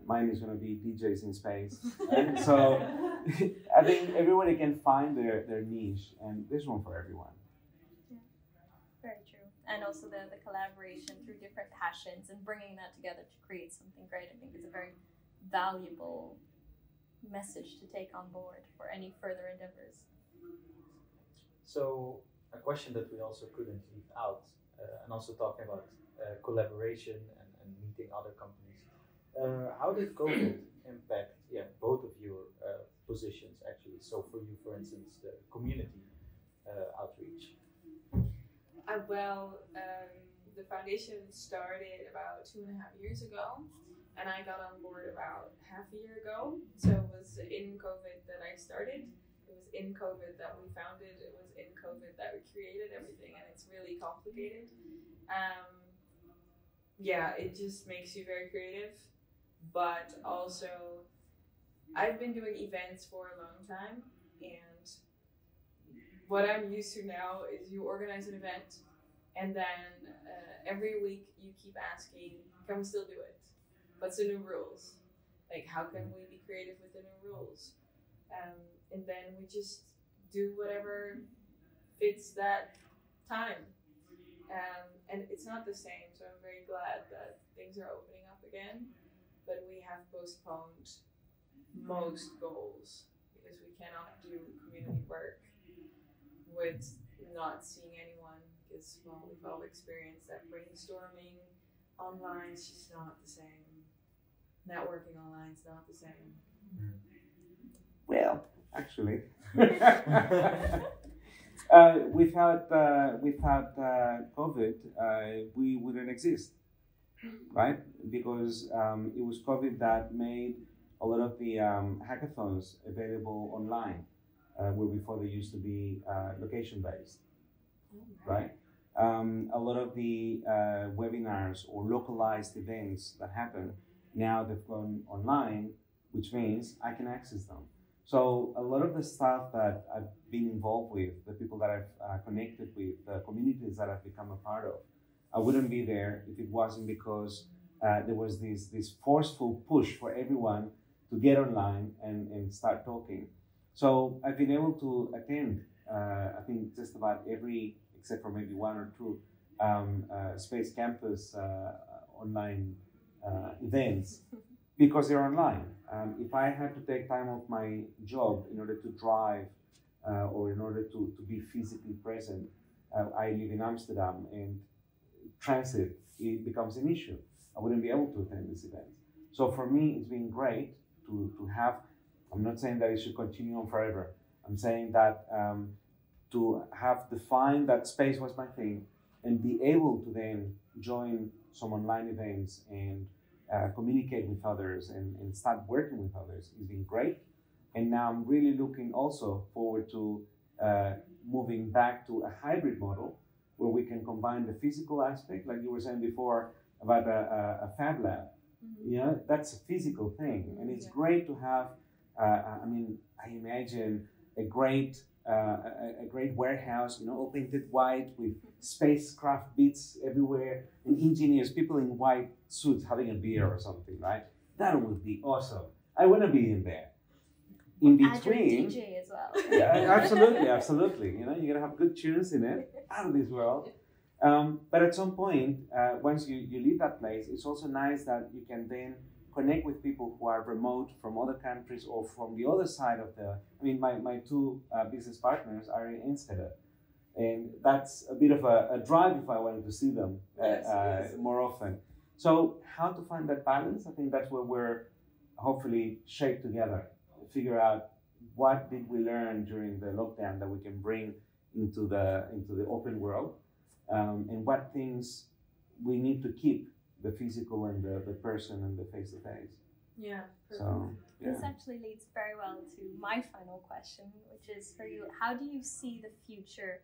Mine is going to be D Js in space. And so I think everybody can find their, their niche, and there's room for everyone. Yeah, very true. And also the, the collaboration through different passions and bringing that together to create something great, I think is a very valuable message to take on board for any further endeavors. So a question that we also couldn't leave out, uh, and also talking about uh, collaboration and, and meeting other companies, uh, how did COVID impact yeah, both of your uh, positions actually? So for you, for instance, the community uh, outreach? Uh, well, um, the foundation started about two and a half years ago. And I got on board about half a year ago. So it was in COVID that I started. It was in COVID that we founded. It was in COVID that we created everything. And it's really complicated. Um, yeah, it just makes you very creative. But also, I've been doing events for a long time. And what I'm used to now is you organize an event. And then uh, every week you keep asking, can we still do it? What's the new rules? Like, how can we be creative with the new rules? Um, and then we just do whatever fits that time. Um, and it's not the same, so I'm very glad that things are opening up again. But we have postponed most goals because we cannot do community work with not seeing anyone. Because, well, we've all experienced that brainstorming online is just not the same. Networking online is not the same. Well, actually, uh, without uh, without uh, COVID, uh, we wouldn't exist, right? Because um, it was COVID that made a lot of the um, hackathons available online, uh, where before they used to be uh, location-based, oh, wow. right? Um, a lot of the uh, webinars or localized events that happen. Now they've gone online, which means I can access them. So a lot of the stuff that I've been involved with, the people that I've uh, connected with, the communities that I've become a part of, I wouldn't be there if it wasn't because uh, there was this, this forceful push for everyone to get online and, and start talking. So I've been able to attend, uh, I think, just about every, except for maybe one or two, um, uh, Space Campus uh, online Uh, events because they're online. Um, if I had to take time off my job in order to drive uh, or in order to, to be physically present, uh, I live in Amsterdam and transit, it becomes an issue. I wouldn't be able to attend this event. So for me, it's been great to, to have, I'm not saying that it should continue on forever. I'm saying that um, to have defined that space was my thing and be able to then join some online events and uh, communicate with others and, and start working with others. It's been great. And now I'm really looking also forward to uh, moving back to a hybrid model where we can combine the physical aspect, like you were saying before about a, a fab lab. Mm-hmm. You know, that's a physical thing. And it's yeah. great to have, uh, I mean, I imagine a great Uh, a, a great warehouse, you know, all painted white with spacecraft bits everywhere, and engineers, people in white suits having a beer or something, right? That would be awesome. I want to be in there. In between, D J as well. Yeah, absolutely, absolutely. You know, you're gonna have good tunes in it, out of this world. Um, but at some point, uh, once you you leave that place, it's also nice that you can then connect with people who are remote from other countries or from the other side of the, I mean, my, my two uh, business partners are in Enschede. And that's a bit of a, a drive if I wanted to see them yes, uh, yes. more often. So how to find that balance? I think that's where we're hopefully shaped together, figure out what did we learn during the lockdown that we can bring into the, into the open world, um, and what things we need to keep, the physical and the, the person and the face-to-face. Yeah, perfect. So, yeah. This actually leads very well to my final question, which is for you, how do you see the future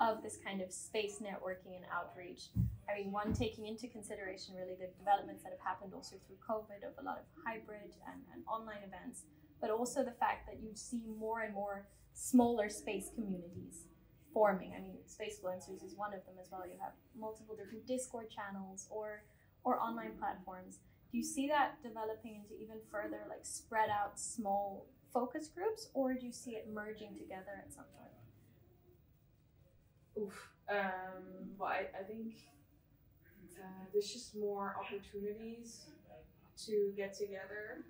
of this kind of space networking and outreach? I mean, one, taking into consideration really the developments that have happened also through COVID of a lot of hybrid and, and online events, but also the fact that you see more and more smaller space communities forming. I mean, Spacefluencers is one of them as well. You have multiple different Discord channels or, or online platforms. Do you see that developing into even further, like spread out small focus groups, or do you see it merging together at some point? Oof. Um, well, I, I think uh, there's just more opportunities to get together.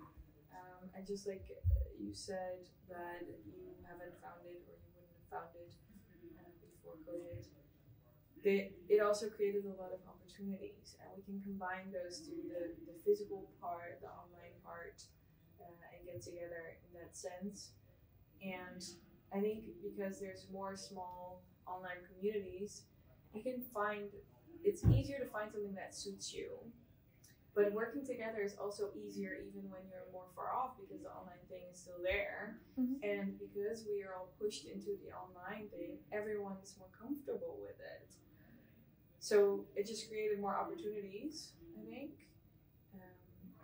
Um, and just like you said, that you haven't found it or you wouldn't have found it uh, before COVID, they, it also created a lot of opportunities. And we can combine those to the, the physical part, the online part, uh, and get together in that sense. And I think because there's more small online communities, you can find, it's easier to find something that suits you. But working together is also easier even when you're more far off, because the online thing is still there. Mm-hmm. And because we are all pushed into the online thing, everyone is more comfortable with it. So it just created more opportunities, I think. Um,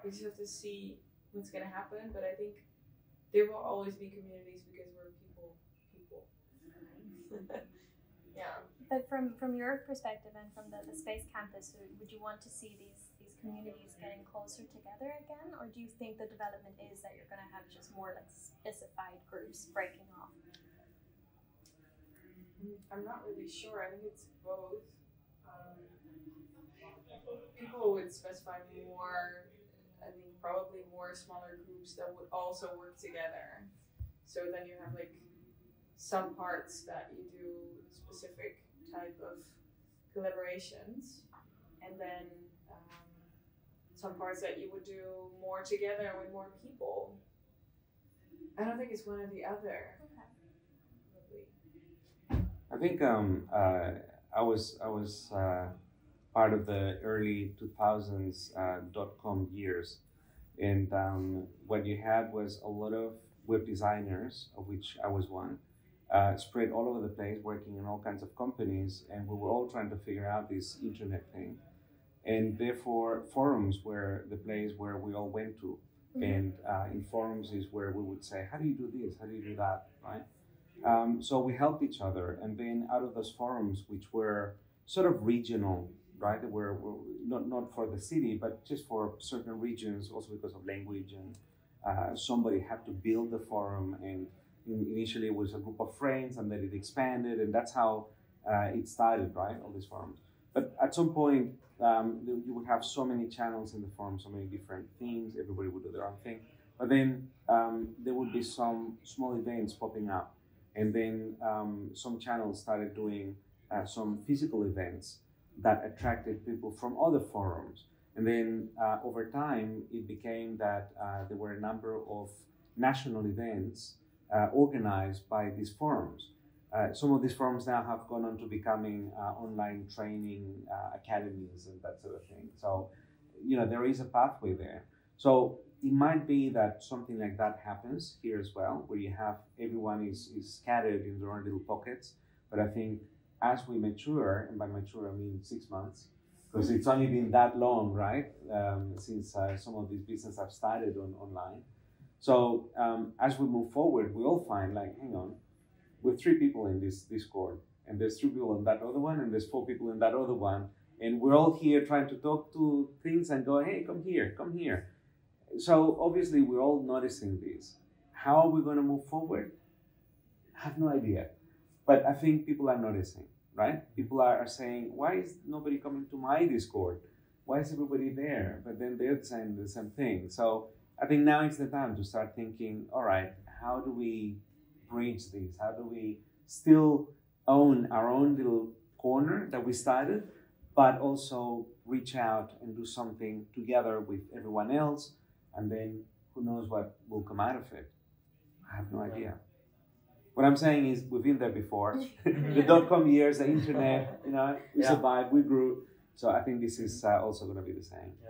we just have to see what's gonna happen, but I think there will always be communities because we're people, people. Yeah. But from, from your perspective and from the, the space campus, would you want to see these, these communities getting closer together again? Or do you think the development is that you're going to have just more like specified groups breaking off? I'm not really sure. I think it's both. Um, people would specify more, I think probably more smaller groups that would also work together. So then you have like some parts that you do specific type of collaborations, and then um, some parts that you would do more together with more people. I don't think it's one or the other. Okay. I think um, uh, I was I was uh, part of the early two thousands uh, dot-com years, and um, what you had was a lot of web designers, of which I was one. Uh, spread all over the place, working in all kinds of companies, and we were all trying to figure out this internet thing. And therefore, forums were the place where we all went to. Mm-hmm. And uh, in forums is where we would say, how do you do this? How do you do that, right? Um, so we helped each other. And then out of those forums, which were sort of regional, right? They were, were not, not for the city, but just for certain regions, also because of language. And uh, somebody had to build the forum, and initially it was a group of friends, and then it expanded, and that's how uh, it started, right? All these forums. But at some point, um, you would have so many channels in the forum, so many different things, everybody would do their own thing. But then um, there would be some small events popping up, and then um, some channels started doing uh, some physical events that attracted people from other forums. And then uh, over time, it became that uh, there were a number of national events Uh, organized by these forums. Uh, some of these forums now have gone on to becoming uh, online training uh, academies and that sort of thing. So, you know, there is a pathway there. So it might be that something like that happens here as well, where you have everyone is, is scattered in their own little pockets. But I think as we mature, and by mature I mean six months, because it's only been that long, right, um, since uh, some of these businesses have started on online. So um, as we move forward, we all find like, hang on, we're three people in this Discord, and there's three people in that other one, and there's four people in that other one. And we're all here trying to talk to things and go, hey, come here, come here. So obviously we're all noticing this. How are we gonna move forward? I have no idea. But I think people are noticing, right? People are, are saying, why is nobody coming to my Discord? Why is everybody there? But then they're saying the same thing. So I think now is the time to start thinking, all right, how do we bridge this? How do we still own our own little corner that we started, but also reach out and do something together with everyone else. And then who knows what will come out of it. I have no idea. What I'm saying is we've been there before. The dot-com years, the internet, you know, we yeah. survived, we grew. So I think this is uh, also going to be the same. Yeah.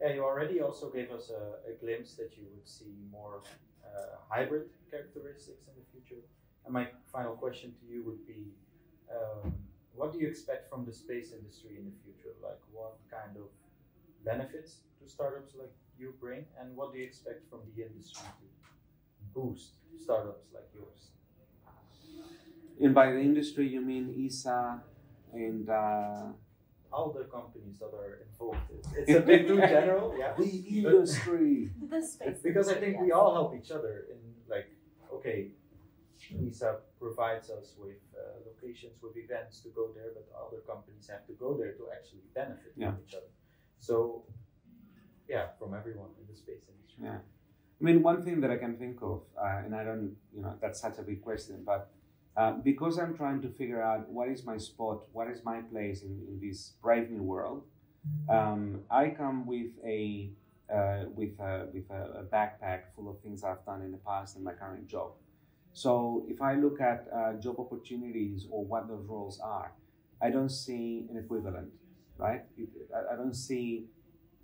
Yeah, you already also gave us a, a glimpse that you would see more uh, hybrid characteristics in the future. And my final question to you would be, um, what do you expect from the space industry in the future? Like, what kind of benefits to startups like you bring, and what do you expect from the industry to boost startups like yours? And by the industry, you mean E S A and uh, all the companies that are involved. It's, it's a bit too general. Yeah. The industry. The space. Because I think yeah. we all help each other in, like, okay, E S A provides us with uh, locations, with events to go there, but other companies have to go there to actually benefit yeah. from each other. So, yeah, from everyone in the space industry. Yeah. I mean, one thing that I can think of, uh, and I don't, you know, that's such a big question, but uh, because I'm trying to figure out what is my spot, what is my place in, in this brave new world, um, I come with a uh, with a with a backpack full of things I've done in the past and my current job. So if I look at uh, job opportunities or what those roles are, I don't see an equivalent, right? It, I don't see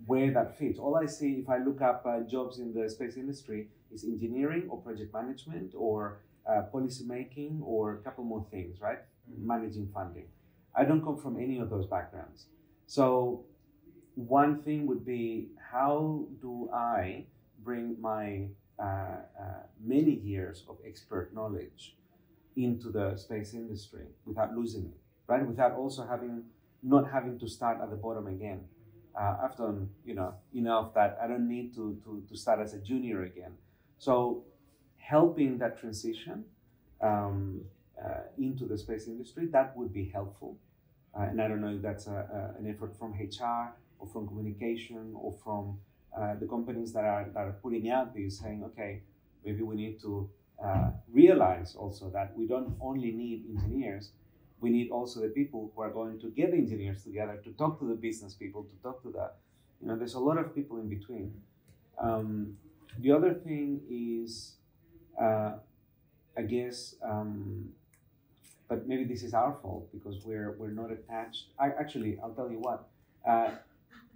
where that fits. All I see if I look up uh, jobs in the space industry is engineering or project management or uh, policy making or a couple more things, right? Mm-hmm. Managing funding. I don't come from any of those backgrounds. So one thing would be, how do I bring my Uh, uh, many years of expert knowledge into the space industry without losing it, right? Without also having, not having to start at the bottom again. Uh, I've done, you know, enough that I don't need to, to, to start as a junior again. So helping that transition um, uh, into the space industry, that would be helpful. Uh, and I don't know if that's a, a, an effort from H R or from communication or from Uh, the companies that are, that are putting out these, saying, okay, maybe we need to uh, realize also that we don't only need engineers, we need also the people who are going to get engineers together to talk to the business people, to talk to the, you know, there's a lot of people in between. Um, the other thing is, uh, I guess, um, but maybe this is our fault because we're, we're not attached. I, actually, I'll tell you what. Uh,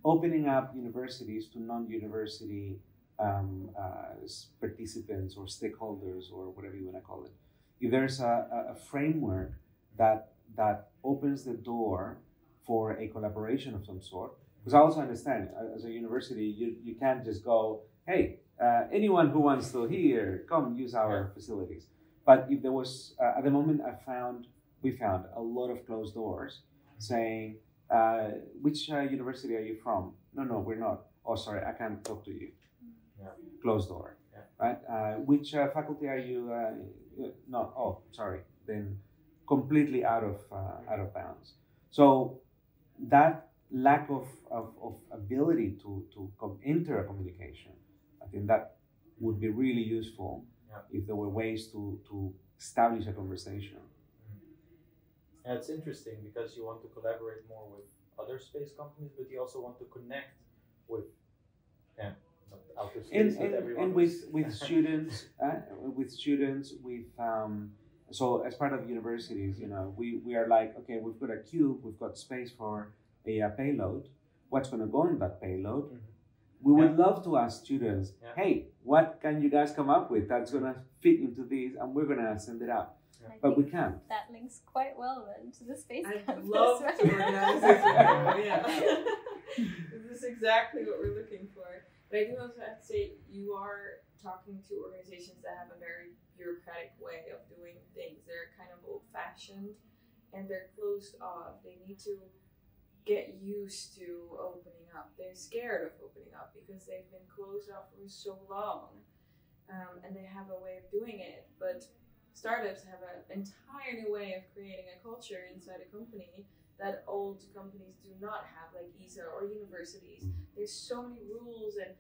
Opening up universities to non-university um, uh, participants or stakeholders or whatever you want to call it. If there's a, a framework that that opens the door for a collaboration of some sort, because I also understand as a university you, you can't just go, hey, uh, anyone who wants to here, come use our yeah. facilities. But if there was, uh, at the moment I found, we found a lot of closed doors saying, Uh, which uh, university are you from? No, no, we're not. Oh, sorry, I can't talk to you. Yeah. Closed door, yeah. right? Uh, which uh, faculty are you? Uh, no, oh, sorry. Then completely out of uh, out of bounds. So that lack of, of, of ability to to com enter a communication, I think that would be really useful yeah. if there were ways to to establish a conversation. Yeah, it's interesting because you want to collaborate more with other space companies, but you also want to connect with, yeah, outer space and, and, and with with students, uh, with students, with um, so as part of universities, you know, we we are like, okay, we've got a cube, we've got space for a, a payload. What's going to go in that payload? Mm-hmm. We would yeah. love to ask students, yeah. hey, what can you guys come up with that's going to fit into this, and we're going to send it out. I but we can. That links quite well then to the space I campus. I love right? to organize this. Yeah. This is exactly what we're looking for. But I do also have to say, you are talking to organizations that have a very bureaucratic way of doing things. They're kind of old-fashioned and they're closed off. They need to get used to opening up. They're scared of opening up because they've been closed off for so long, um, and they have a way of doing it. But startups have an entire new way of creating a culture inside a company that old companies do not have, like E S A or universities. There's so many rules and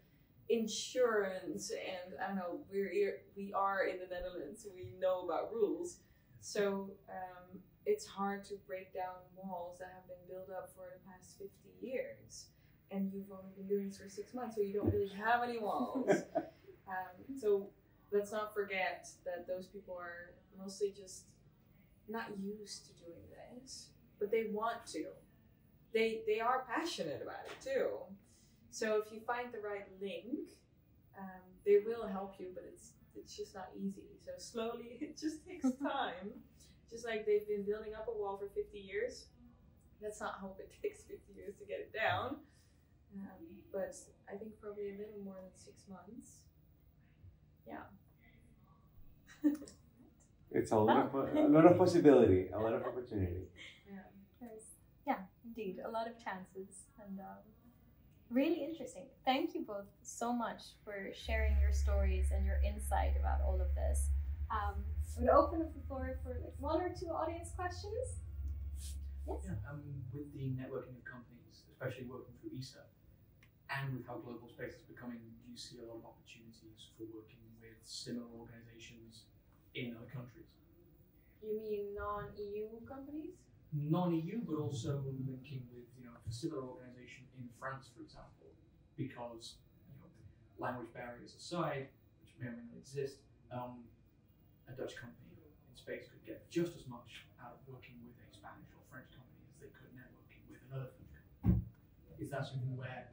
insurance, and I don't know, we're, we are in the Netherlands, so we know about rules. So um, it's hard to break down walls that have been built up for the past fifty years. And you've only been doing this for six months, so you don't really have any walls. um, so let's not forget that those people are mostly just not used to doing this, but they want to. They, they are passionate about it too. So if you find the right link, um, they will help you, but it's, it's just not easy. So slowly, it just takes time. Just like they've been building up a wall for fifty years. Let's not hope it takes fifty years to get it down. Um, but I think probably a little more than six months. Yeah. It's a lot, of, a lot of possibility, a lot of opportunity. Yeah. There's, yeah, indeed, a lot of chances, and um, really interesting. Thank you both so much for sharing your stories and your insight about all of this. Um, I'm going to open up the floor for like one or two audience questions. Yes? Yeah, um, with the networking of companies, especially working through E S A, and with how global space is becoming, do you see a lot of opportunities for working with similar organizations in other countries? You mean non-E U companies? Non-E U, but also linking with, you know, a similar organization in France, for example, because, you know, language barriers aside, which may or may not exist, um, a Dutch company in space could get just as much out of working with a Spanish or French company as they could networking with another French company. Is that something where,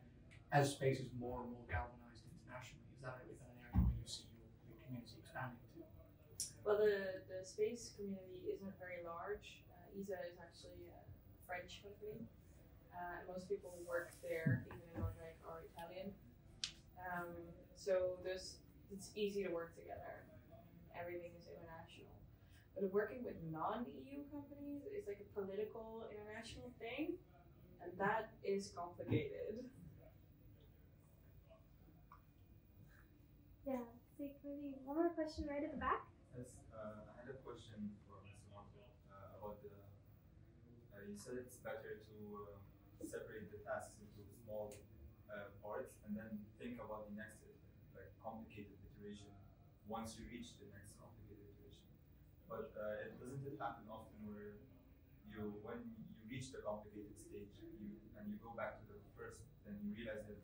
as space is more and more galvanized internationally, is that, is that an area where you see your, your community expanding to? Well, the, the space community isn't very large. Uh, E S A is actually a French company. Uh, most people who work there, even in Noordwijk, are Italian. Um, so there's, it's easy to work together. Everything is international. But working with non-E U companies is like a political international thing, and that is complicated. Yeah, take maybe one more question right at the back. Yes, uh, I had a question for Mister Marco uh, about the. Uh, you said it's better to uh, separate the tasks into small uh, parts and then think about the next like complicated iteration once you reach the next complicated iteration. But uh, it doesn't it happen often where you, when you reach the complicated stage, you and you go back to the first, then you realize that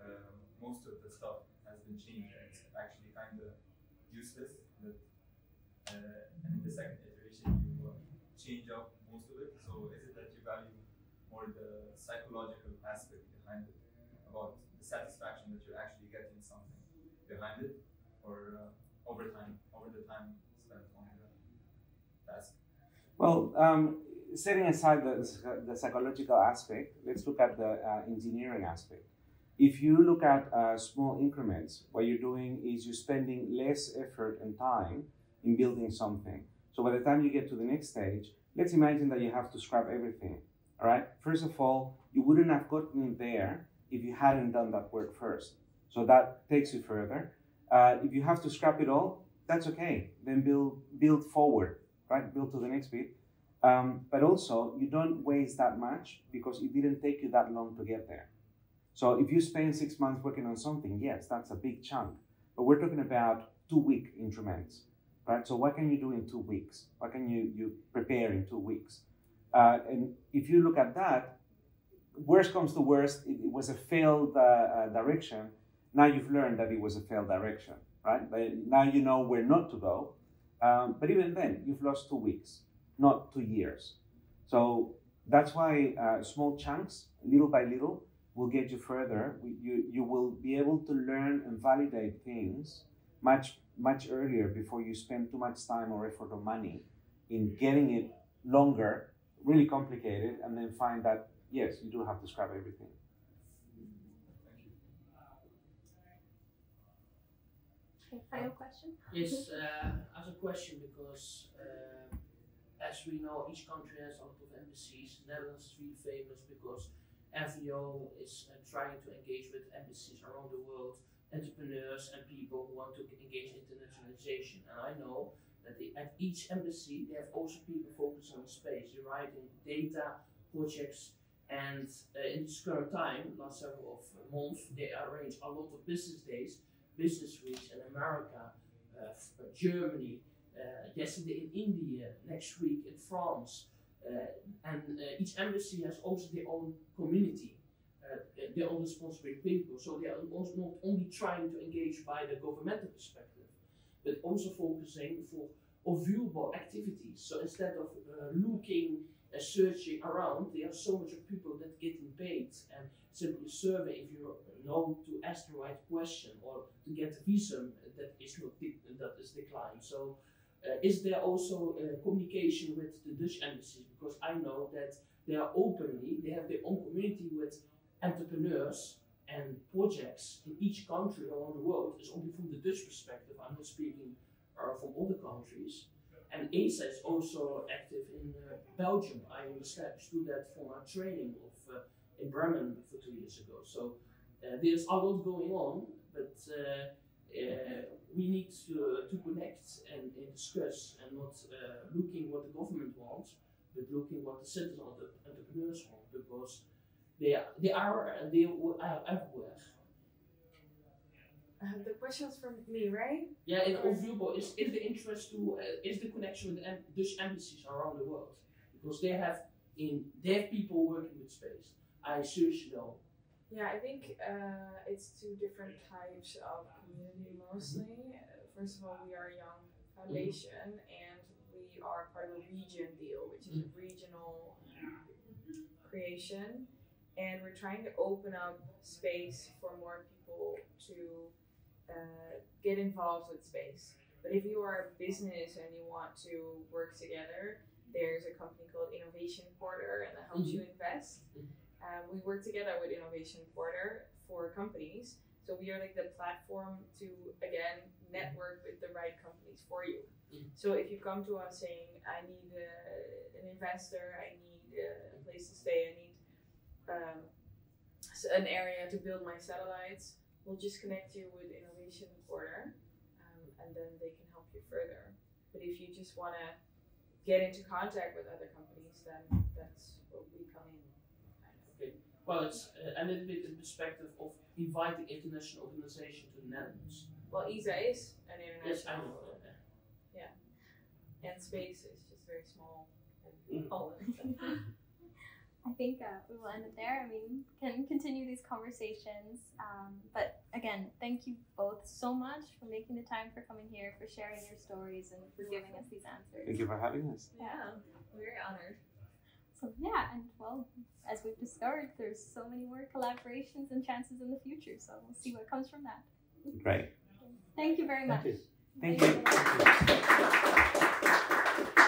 uh, most of the stuff has been changed and it's actually kind of useless. That, uh, and in the second iteration, you uh, change up most of it. So is it that you value more the psychological aspect behind it, about the satisfaction that you're actually getting something behind it, or uh, over time, over the time spent on the task? Well, um, setting aside the, the psychological aspect, let's look at the uh, engineering aspect. If you look at uh, small increments, what you're doing is you're spending less effort and time in building something. So by the time you get to the next stage, let's imagine that you have to scrap everything, all right? First of all, you wouldn't have gotten there if you hadn't done that work first. So that takes you further. Uh, if you have to scrap it all, that's okay. Then build, build forward, right? Build to the next bit. Um, but also, you don't waste that much because it didn't take you that long to get there. So if you spend six months working on something, yes, that's a big chunk. But we're talking about two-week increments, right? So what can you do in two weeks? What can you, you prepare in two weeks? Uh, and if you look at that, worst comes to worst, it, it was a failed uh, uh, direction. Now you've learned that it was a failed direction, right? But now you know where not to go. Um, but even then, you've lost two weeks, not two years. So that's why uh, small chunks, little by little, will get you further. You, you will be able to learn and validate things much, much earlier before you spend too much time or effort or money in getting it longer, really complicated, and then find that, yes, you do have to scrap everything. Thank you. Okay, final question? Yes, uh, as a question, because uh, as we know, each country has a lot of embassies. The Netherlands is really famous because F V O is uh, trying to engage with embassies around the world, entrepreneurs and people who want to engage in internationalization. And I know that they, at each embassy, they have also people focused on space, deriving data, projects, and uh, in this current time, last several of months, they arrange a lot of business days, business weeks in America, uh, Germany, uh, uh, yesterday in India, next week in France. Uh, and uh, each embassy has also their own community, uh, their own responsible people. So they are also not only trying to engage by the governmental perspective, but also focusing for viewable activities. So instead of uh, looking and uh, searching around, there are so much of people that getting paid and simply survey if you know to ask the right question or to get a visa that is not that is declined. So uh, is there also uh, communication with the Dutch embassies? Because I know that they are openly, they have their own community with entrepreneurs and projects in each country around the world. It's only from the Dutch perspective, I'm not speaking are from other countries, and E S A is also active in uh, Belgium. I understand to that from our training of uh, in Bremen for two years ago. So uh, there's a lot going on, but uh, uh, we need to, uh, to connect and, and discuss, and not uh, looking what the government wants, but looking what the citizens and the entrepreneurs want, because they are, they are and they are everywhere. Uh, the question's from me, right? Yeah, in Ovubo, is, is the interest to, uh, is the connection with the Dutch embassies around the world? Because they have in they have people working with space. I seriously know. Yeah, I think uh, it's two different types of community mostly. Mm -hmm. uh, first of all, we are a young foundation, mm -hmm. and we are part of a region deal, which is a regional creation. And we're trying to open up space for more people to Uh, get involved with space. But if you are a business and you want to work together, there's a company called Innovation Porter, and that helps mm-hmm. you invest. Um, we work together with Innovation Porter for companies. So we are like the platform to, again, network with the right companies for you. Mm-hmm. So if you come to us saying, I need uh, an investor, I need uh, a place to stay, I need um, an area to build my satellites, we'll just connect you with Innovation Porter, um, and then they can help you further. But if you just want to get into contact with other companies, then that's what we come in. Okay. Well, it's uh, a little bit in perspective of inviting international organization to the Netherlands. Well, E S A is an international. Yes, I know. Okay. Yeah. And space is just very small and all of it. I think uh, we will end it there. I mean, can continue these conversations. Um, but again, thank you both so much for making the time, for coming here, for sharing your stories, and for giving us these answers. Thank you for having us. Yeah, we're honored. So yeah, and well, as we've discovered, there's so many more collaborations and chances in the future. So we'll see what comes from that. Great. Thank you very much. Thank you. Thank you. Thank you.